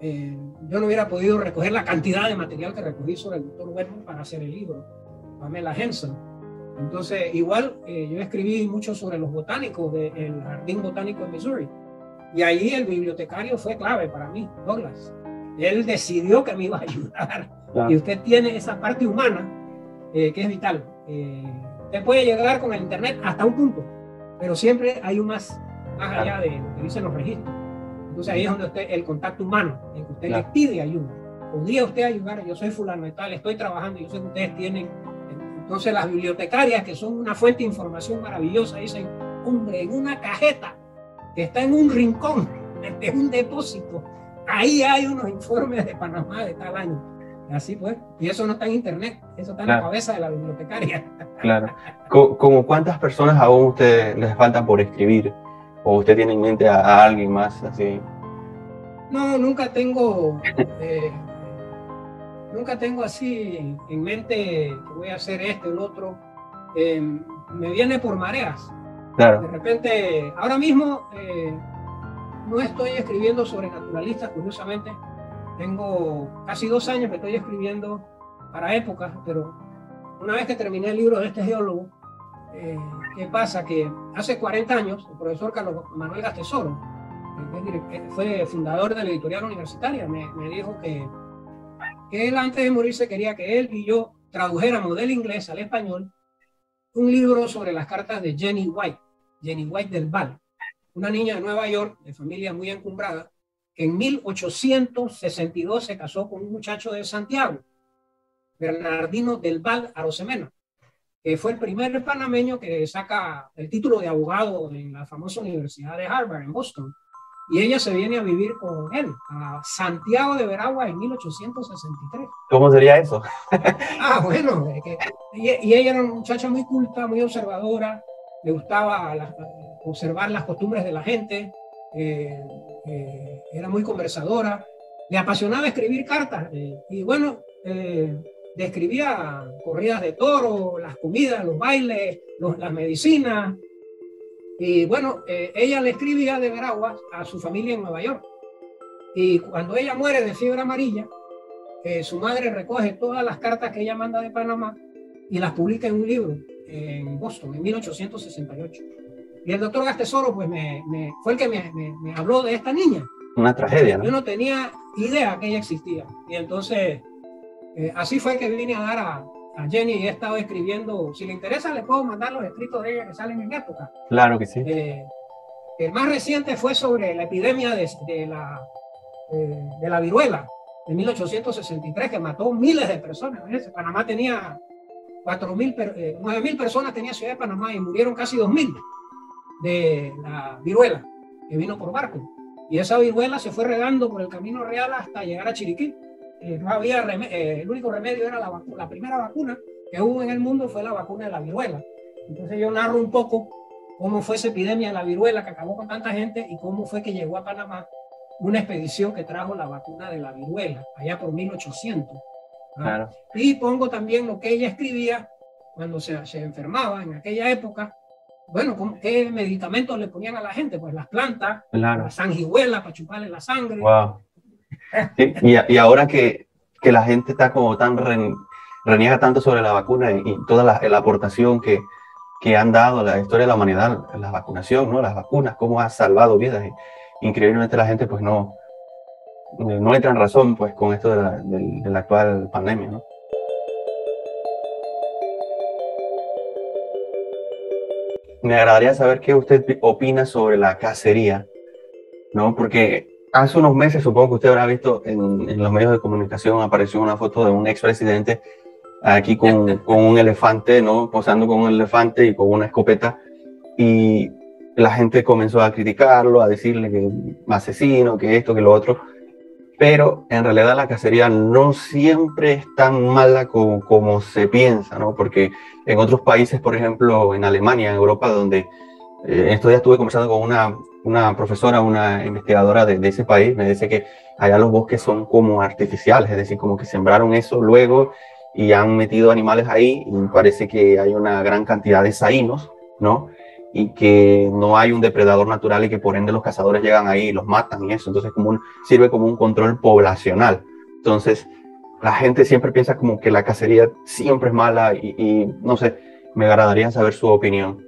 eh, yo no hubiera podido recoger la cantidad de material que recogí sobre el doctor Wetmore para hacer el libro, Pamela Henson. Entonces, igual, eh, yo escribí mucho sobre los botánicos del Jardín Botánico de Missouri, y ahí el bibliotecario fue clave para mí, Douglas. Él decidió que me iba a ayudar. Claro. Y usted tiene esa parte humana eh, que es vital. Eh, usted puede llegar con el internet hasta un punto, pero siempre hay un más, más claro. allá de lo que dicen los registros. Entonces ahí es donde usted, el contacto humano, el que usted claro. le pide ayuda. ¿Podría usted ayudar? Yo soy fulano y tal, estoy trabajando, yo sé que ustedes tienen. Entonces las bibliotecarias, que son una fuente de información maravillosa, dicen, hombre, en una cajeta que está en un rincón de un depósito, ahí hay unos informes de Panamá de tal año. Así pues, y eso no está en internet, eso está claro. en la cabeza de la bibliotecaria. Claro. ¿Como cuántas personas aún usted les falta por escribir? ¿O usted tiene en mente a, a alguien más así? No, nunca tengo, eh, nunca tengo así en mente que voy a hacer este o el otro. Eh, me viene por mareas. Claro. De repente, ahora mismo... Eh, no estoy escribiendo sobre naturalistas, curiosamente. Tengo casi dos años que estoy escribiendo para Épocas, pero una vez que terminé el libro de este geólogo, eh, ¿qué pasa? Que hace cuarenta años, el profesor Carlos Manuel Gastesoro, que fue fundador de la editorial universitaria, me, me dijo que, que él antes de morirse quería que él y yo tradujéramos del inglés al español un libro sobre las cartas de Jenny White, Jenny White del Val. Una niña de Nueva York, de familia muy encumbrada, que en mil ochocientos sesenta y dos se casó con un muchacho de Santiago, Bernardino del Val Arosemena, que fue el primer panameño que saca el título de abogado en la famosa Universidad de Harvard, en Boston. Y ella se viene a vivir con él, a Santiago de Veraguas en mil ochocientos sesenta y tres. ¿Cómo sería eso? Ah, bueno. Que, y ella era una muchacha muy culta, muy observadora, le gustaba la, observar las costumbres de la gente, eh, eh, era muy conversadora, le apasionaba escribir cartas, eh, y bueno, eh, describía corridas de toro, las comidas, los bailes, los, las medicinas, y bueno, eh, ella le escribía de Veraguas a su familia en Nueva York, y cuando ella muere de fiebre amarilla, eh, su madre recoge todas las cartas que ella manda de Panamá y las publica en un libro, en Boston, en mil ochocientos sesenta y ocho. Y el doctor Gastesoro, pues, me, me, fue el que me, me, me habló de esta niña. Una tragedia, ¿no? Yo no tenía idea que ella existía. Y entonces, eh, así fue que vine a dar a, a Jenny, y he estado escribiendo. Si le interesa, le puedo mandar los escritos de ella que salen en Época. Claro que sí. Eh, el más reciente fue sobre la epidemia de, de, la, eh, de la viruela de mil ochocientos sesenta y tres, que mató miles de personas. ¿Ves? Panamá tenía cuatro mil, nueve mil personas tenía Ciudad de Panamá, y murieron casi dos mil de la viruela que vino por barco, y esa viruela se fue regando por el Camino Real hasta llegar a Chiriquí. Eh, no había eh, el único remedio era la, la primera vacuna que hubo en el mundo fue la vacuna de la viruela. Entonces yo narro un poco cómo fue esa epidemia de la viruela que acabó con tanta gente, y cómo fue que llegó a Panamá una expedición que trajo la vacuna de la viruela allá por mil ochocientos. Claro. Y pongo también lo que ella escribía cuando se, se enfermaba en aquella época. Bueno, ¿qué medicamentos le ponían a la gente? Pues las plantas, claro. las sanguijuelas para chuparle la sangre. Wow. Sí, y, y ahora que, que la gente está como tan re, reniega tanto sobre la vacuna, y, y toda la, la aportación que, que han dado la historia de la humanidad, la vacunación, ¿no? Las vacunas, cómo ha salvado vidas. Increíblemente la gente, pues, no... no entran razón, pues, con esto de la, de, de la actual pandemia, ¿no? Me agradaría saber qué usted opina sobre la cacería, ¿no? Porque hace unos meses, supongo que usted habrá visto en, en los medios de comunicación, apareció una foto de un expresidente aquí con, con un elefante, ¿no? Posando con un elefante y con una escopeta, y la gente comenzó a criticarlo, a decirle que asesino, que esto, que lo otro. Pero en realidad la cacería no siempre es tan mala como, como se piensa, ¿no? Porque en otros países, por ejemplo, en Alemania, en Europa, donde eh, estos días estuve conversando con una, una profesora, una investigadora de, de ese país, me dice que allá los bosques son como artificiales, es decir, como que sembraron eso luego y han metido animales ahí, y parece que hay una gran cantidad de saínos, ¿no? y que no hay un depredador natural y que por ende los cazadores llegan ahí y los matan y eso. Entonces como un, sirve como un control poblacional. Entonces la gente siempre piensa como que la cacería siempre es mala y, y no sé, me agradaría saber su opinión.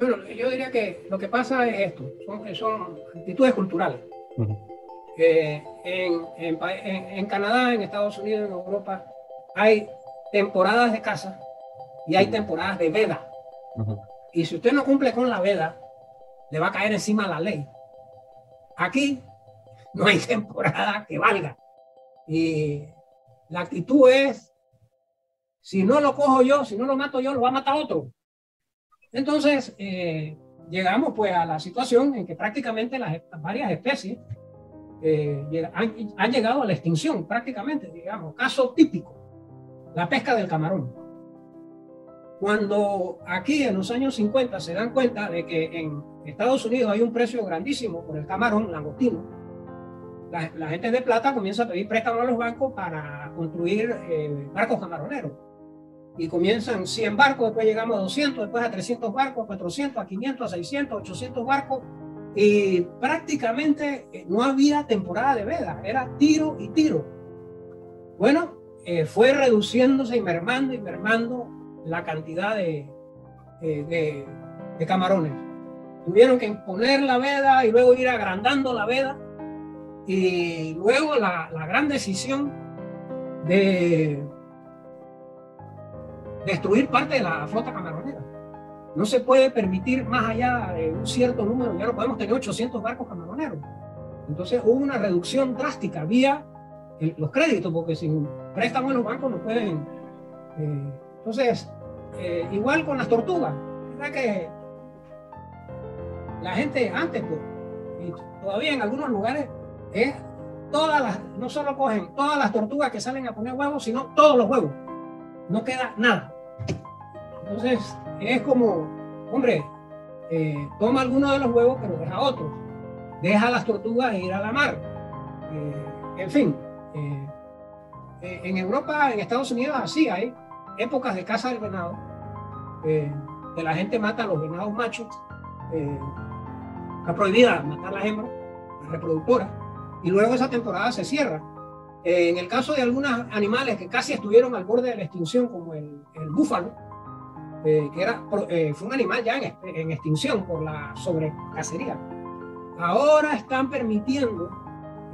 Bueno, yo diría que lo que pasa es esto, son, son actitudes culturales. Uh-huh. eh, en, en, en Canadá, en Estados Unidos, en Europa, hay temporadas de caza y hay temporadas de veda. Uh-huh. Y si usted no cumple con la veda, le va a caer encima la ley. Aquí no hay temporada que valga. Y la actitud es, si no lo cojo yo, si no lo mato yo, lo va a matar otro. Entonces, eh, llegamos pues a la situación en que prácticamente las varias especies eh, han, han llegado a la extinción, prácticamente, digamos. Caso típico, la pesca del camarón. Cuando aquí en los años cincuenta se dan cuenta de que en Estados Unidos hay un precio grandísimo por el camarón langostino, la, la gente de plata comienza a pedir préstamos a los bancos para construir eh, barcos camaroneros. Y comienzan cien barcos, después llegamos a doscientos, después a trescientos barcos, a cuatrocientos, a quinientos, a seiscientos, ochocientos barcos. Y prácticamente no había temporada de veda, era tiro y tiro. Bueno, eh, fue reduciéndose y mermando y mermando la cantidad de, de, de, de camarones. Tuvieron que imponer la veda y luego ir agrandando la veda, y luego la, la gran decisión de destruir parte de la flota camaronera. No se puede permitir más allá de un cierto número, ya no podemos tener ochocientos barcos camaroneros. Entonces hubo una reducción drástica vía el, los créditos, porque sin préstamos los bancos no pueden... Eh, entonces, Eh, igual con las tortugas, ¿verdad? Que la gente antes, pues, y todavía en algunos lugares, eh, todas las, no solo cogen todas las tortugas que salen a poner huevos, sino todos los huevos, no queda nada. Entonces es como, hombre, eh, toma alguno de los huevos pero deja otros, deja las tortugas e ir a la mar, eh, en fin. Eh, eh, en Europa, en Estados Unidos así hay épocas de caza del venado, eh, que la gente mata a los venados machos, eh, está prohibida matar las hembras, las reproductoras, y luego esa temporada se cierra. Eh, en el caso de algunos animales que casi estuvieron al borde de la extinción, como el, el búfalo, eh, que era, eh, fue un animal ya en, en extinción por la sobrecacería. Ahora están permitiendo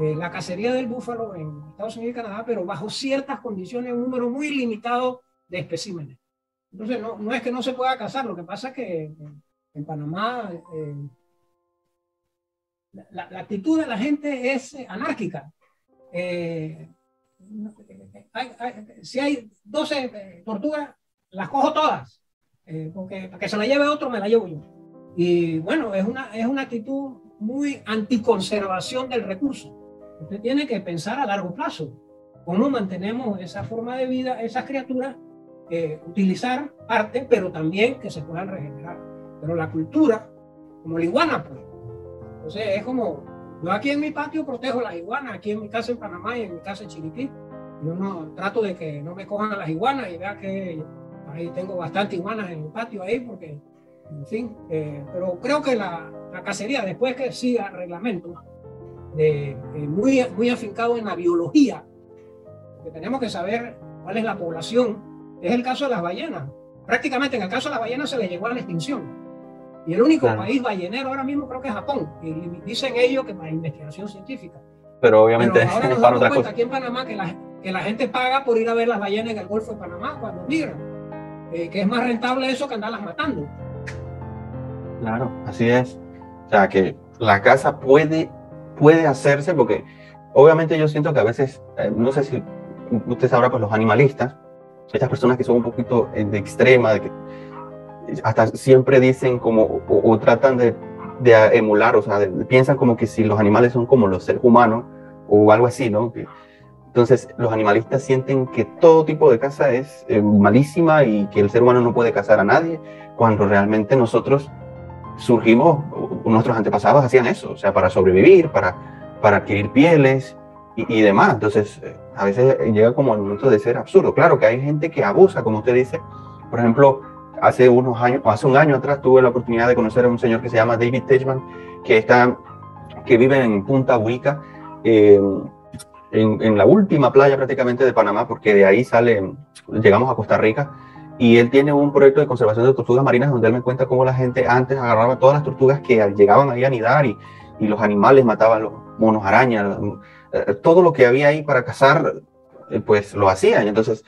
eh, la cacería del búfalo en Estados Unidos y Canadá, pero bajo ciertas condiciones, un número muy limitado de especímenes. Entonces, no, no es que no se pueda cazar, lo que pasa es que en Panamá eh, la, la actitud de la gente es anárquica. Eh, hay, hay, si hay doce tortugas, las cojo todas, eh, porque para que se la lleve otro, me la llevo yo. Y bueno, es una, es una actitud muy anticonservación del recurso. Usted tiene que pensar a largo plazo, cómo mantenemos esa forma de vida, esas criaturas. Eh, utilizar parte, pero también que se puedan regenerar. Pero la cultura, como la iguana, pues. Entonces es como, yo aquí en mi patio protejo las iguanas, aquí en mi casa en Panamá y en mi casa en Chiriquí. Yo no trato de que no me cojan a las iguanas, y vea que ahí tengo bastante iguanas en mi patio ahí, porque, en fin, eh, pero creo que la, la cacería, después que siga reglamentos, eh, eh, muy, muy afincado en la biología, que tenemos que saber cuál es la población. Es el caso de las ballenas. Prácticamente en el caso de las ballenas se les llegó a la extinción. Y el único claro. país ballenero ahora mismo creo que es Japón. Y dicen ellos que para investigación científica. Pero obviamente Pero ahora nos damos cuenta cosa. Aquí en Panamá que la, que la gente paga por ir a ver las ballenas en el Golfo de Panamá cuando migran. Eh, que es más rentable eso que andarlas matando. Claro, así es. O sea, que la caza puede, puede hacerse porque obviamente yo siento que a veces, eh, no sé si usted sabrá, pues los animalistas, estas personas que son un poquito de extrema, de que hasta siempre dicen como, o, o tratan de, de emular, o sea, de, piensan como que si los animales son como los seres humanos, o algo así, ¿no? Que, entonces, los animalistas sienten que todo tipo de caza es eh, malísima y que el ser humano no puede cazar a nadie, cuando realmente nosotros surgimos, nuestros antepasados hacían eso, o sea, para sobrevivir, para, para adquirir pieles, Y, y demás. Entonces a veces llega como el momento de ser absurdo. Claro que hay gente que abusa, como usted dice, por ejemplo Hace unos años, hace un año atrás, tuve la oportunidad de conocer a un señor que se llama David Teichman, que está, que vive en Punta Burica, eh, en, en la última playa prácticamente de Panamá, porque de ahí sale, llegamos a Costa Rica, y él tiene un proyecto de conservación de tortugas marinas donde él me cuenta cómo la gente antes agarraba todas las tortugas que llegaban ahí a anidar y, y los animales mataban los monos arañas, todo lo que había ahí para cazar, pues lo hacían. Entonces,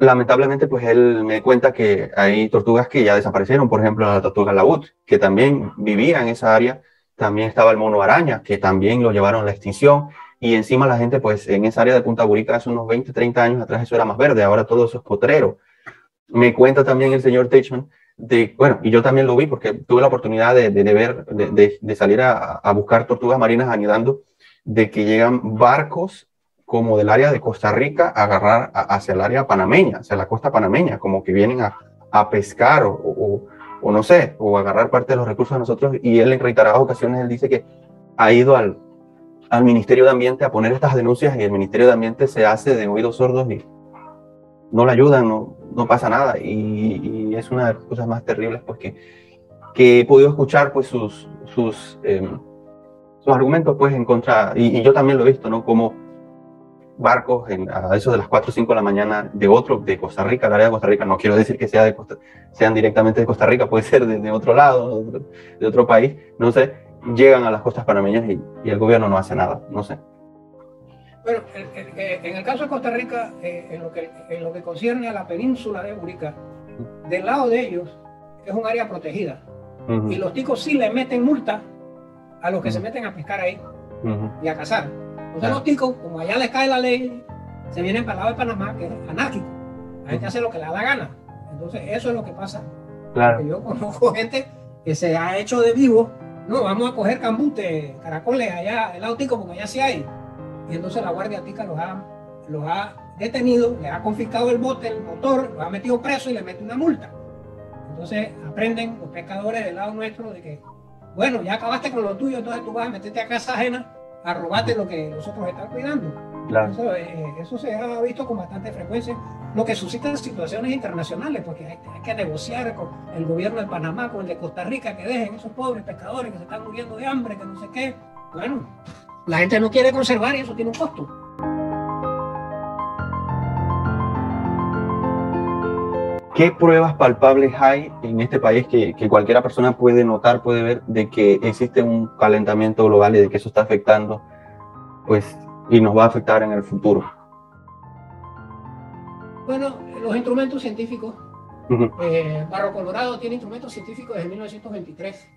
lamentablemente, pues él me cuenta que hay tortugas que ya desaparecieron, por ejemplo, la tortuga laúd, que también vivía en esa área, también estaba el mono araña, que también lo llevaron a la extinción, y encima la gente, pues en esa área de Punta Burica, hace unos veinte, treinta años atrás eso era más verde, ahora todo eso es potrero. Me cuenta también el señor Teichman, de, bueno, y yo también lo vi porque tuve la oportunidad de, de, de ver, de, de, de salir a, a buscar tortugas marinas anidando, de que llegan barcos como del área de Costa Rica a agarrar a, hacia el área panameña, hacia la costa panameña, como que vienen a, a pescar o, o, o no sé, o agarrar parte de los recursos de nosotros, y él en reiteradas ocasiones él dice que ha ido al, al Ministerio de Ambiente a poner estas denuncias y el Ministerio de Ambiente se hace de oídos sordos y no le ayudan, no, no pasa nada, y, y es una de las cosas más terribles pues, que, que he podido escuchar, pues sus, sus, eh, sus argumentos pues, en contra, y, y yo también lo he visto, ¿no? Como barcos en, a eso de las cuatro o cinco de la mañana de otro, de Costa Rica, el área de Costa Rica, no quiero decir que sea de Costa, sean directamente de Costa Rica, puede ser de, de otro lado, de otro, de otro país, no sé, llegan a las costas panameñas y, y el gobierno no hace nada, no sé. Bueno, en el caso de Costa Rica, en lo, que, en lo que concierne a la península de Burica, del lado de ellos es un área protegida. Uh-huh. Y los ticos sí le meten multa a los que uh-huh. se meten a pescar ahí uh-huh. y a cazar. Entonces uh-huh. los ticos, como allá les cae la ley, se vienen para el lado de Panamá, que es anárquico. La gente uh-huh. hace lo que le da la gana. Entonces eso es lo que pasa. Claro. Yo conozco gente que se ha hecho de vivo. No, vamos a coger cambute, caracoles allá del lado tico, porque allá sí hay. Y entonces la Guardia Tica los ha, los ha detenido, les ha confiscado el bote, el motor, los ha metido preso y les mete una multa. Entonces aprenden los pescadores del lado nuestro de que, bueno, ya acabaste con lo tuyo, entonces tú vas a meterte a casa ajena a robarte lo que nosotros están cuidando. Claro. Eso, eh, eso se ha visto con bastante frecuencia, lo que suscita situaciones internacionales, porque hay, hay que negociar con el gobierno de Panamá, con el de Costa Rica, que dejen esos pobres pescadores que se están muriendo de hambre, que no sé qué. Bueno, la gente no quiere conservar y eso tiene un costo. ¿Qué pruebas palpables hay en este país que, que cualquiera persona puede notar, puede ver, de que existe un calentamiento global y de que eso está afectando, pues, y nos va a afectar en el futuro? Bueno, los instrumentos científicos. Uh-huh. eh, Barro Colorado tiene instrumentos científicos desde mil novecientos veintitrés.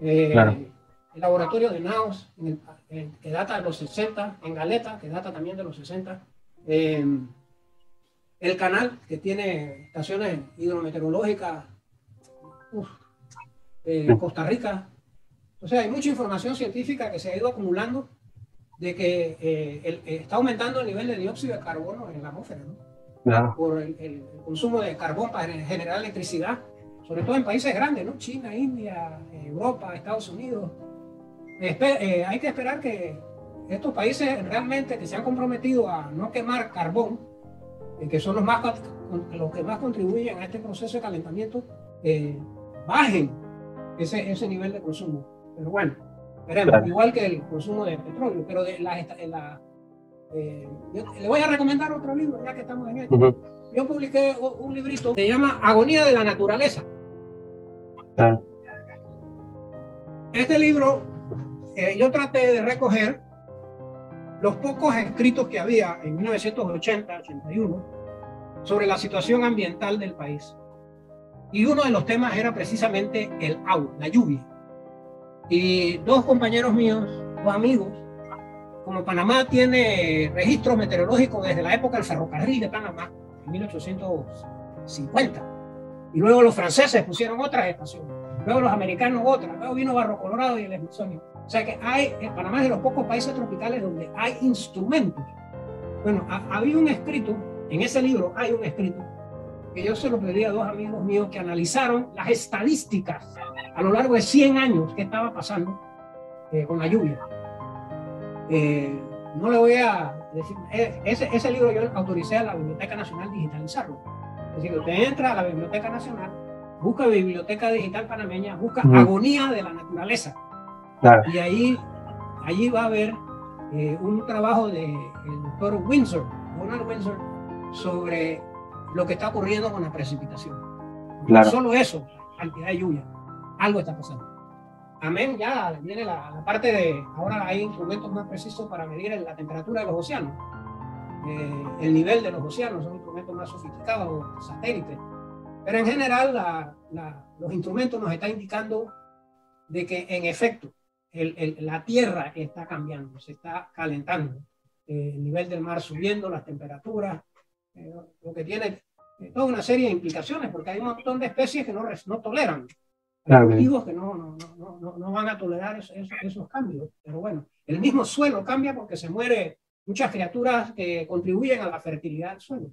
Eh, claro. El laboratorio de Naos, en el, en, que data de los sesenta, en Galeta, que data también de los sesenta, eh, el canal, que tiene estaciones hidrometeorológicas, uf, eh, Costa Rica. O sea, hay mucha información científica que se ha ido acumulando de que eh, el, está aumentando el nivel de dióxido de carbono en la atmósfera, ¿no? Claro. Por el, el consumo de carbón para generar electricidad, sobre todo en países grandes, ¿no? China, India, Europa, Estados Unidos. Eh, hay que esperar que estos países realmente que se han comprometido a no quemar carbón, eh, que son los, más, los que más contribuyen a este proceso de calentamiento, eh, bajen ese, ese nivel de consumo. Pero bueno, veremos, claro. Igual que el consumo de petróleo, pero de la, la, eh, yo le voy a recomendar otro libro, ya que estamos en esto. Uh-huh. Yo publiqué un librito que se llama Agonía de la Naturaleza. Claro. Este libro... Eh, yo traté de recoger los pocos escritos que había en mil novecientos ochenta, ochenta y uno sobre la situación ambiental del país. Y uno de los temas era precisamente el agua, la lluvia. Y dos compañeros míos, dos amigos, como Panamá tiene registros meteorológicos desde la época del ferrocarril de Panamá, en mil ochocientos cincuenta, y luego los franceses pusieron otras estaciones, luego los americanos otras, luego vino Barro Colorado y el Smithsonian. O sea que hay, Panamá es de los pocos países tropicales donde hay instrumentos. Bueno, ha, había un escrito, en ese libro hay un escrito, que yo se lo pedí a dos amigos míos que analizaron las estadísticas a lo largo de cien años que estaba pasando eh, con la lluvia. Eh, no le voy a decir, ese, ese libro yo autoricé a la Biblioteca Nacional digitalizarlo. Es decir, usted entra a la Biblioteca Nacional, busca Biblioteca Digital Panameña, busca mm. Agonía de la Naturaleza. Claro. Y ahí, allí va a haber eh, un trabajo del doctor Windsor, Ronald Windsor, sobre lo que está ocurriendo con la precipitación. Claro. No solo eso, cantidad de lluvia. Algo está pasando. Amén, ya viene la, la parte de... Ahora hay instrumentos más precisos para medir la temperatura de los océanos. Eh, el nivel de los océanos son instrumentos más sofisticados, satélites. Pero en general la, la, los instrumentos nos están indicando de que en efecto el, el, la Tierra está cambiando, se está calentando. Eh, el nivel del mar subiendo, las temperaturas, eh, lo que tiene eh, toda una serie de implicaciones, porque hay un montón de especies que no, no toleran. Claro. Cultivos que no, no, no, no, no van a tolerar esos, esos cambios. Pero bueno, el mismo suelo cambia porque se muere muchas criaturas que contribuyen a la fertilidad del suelo.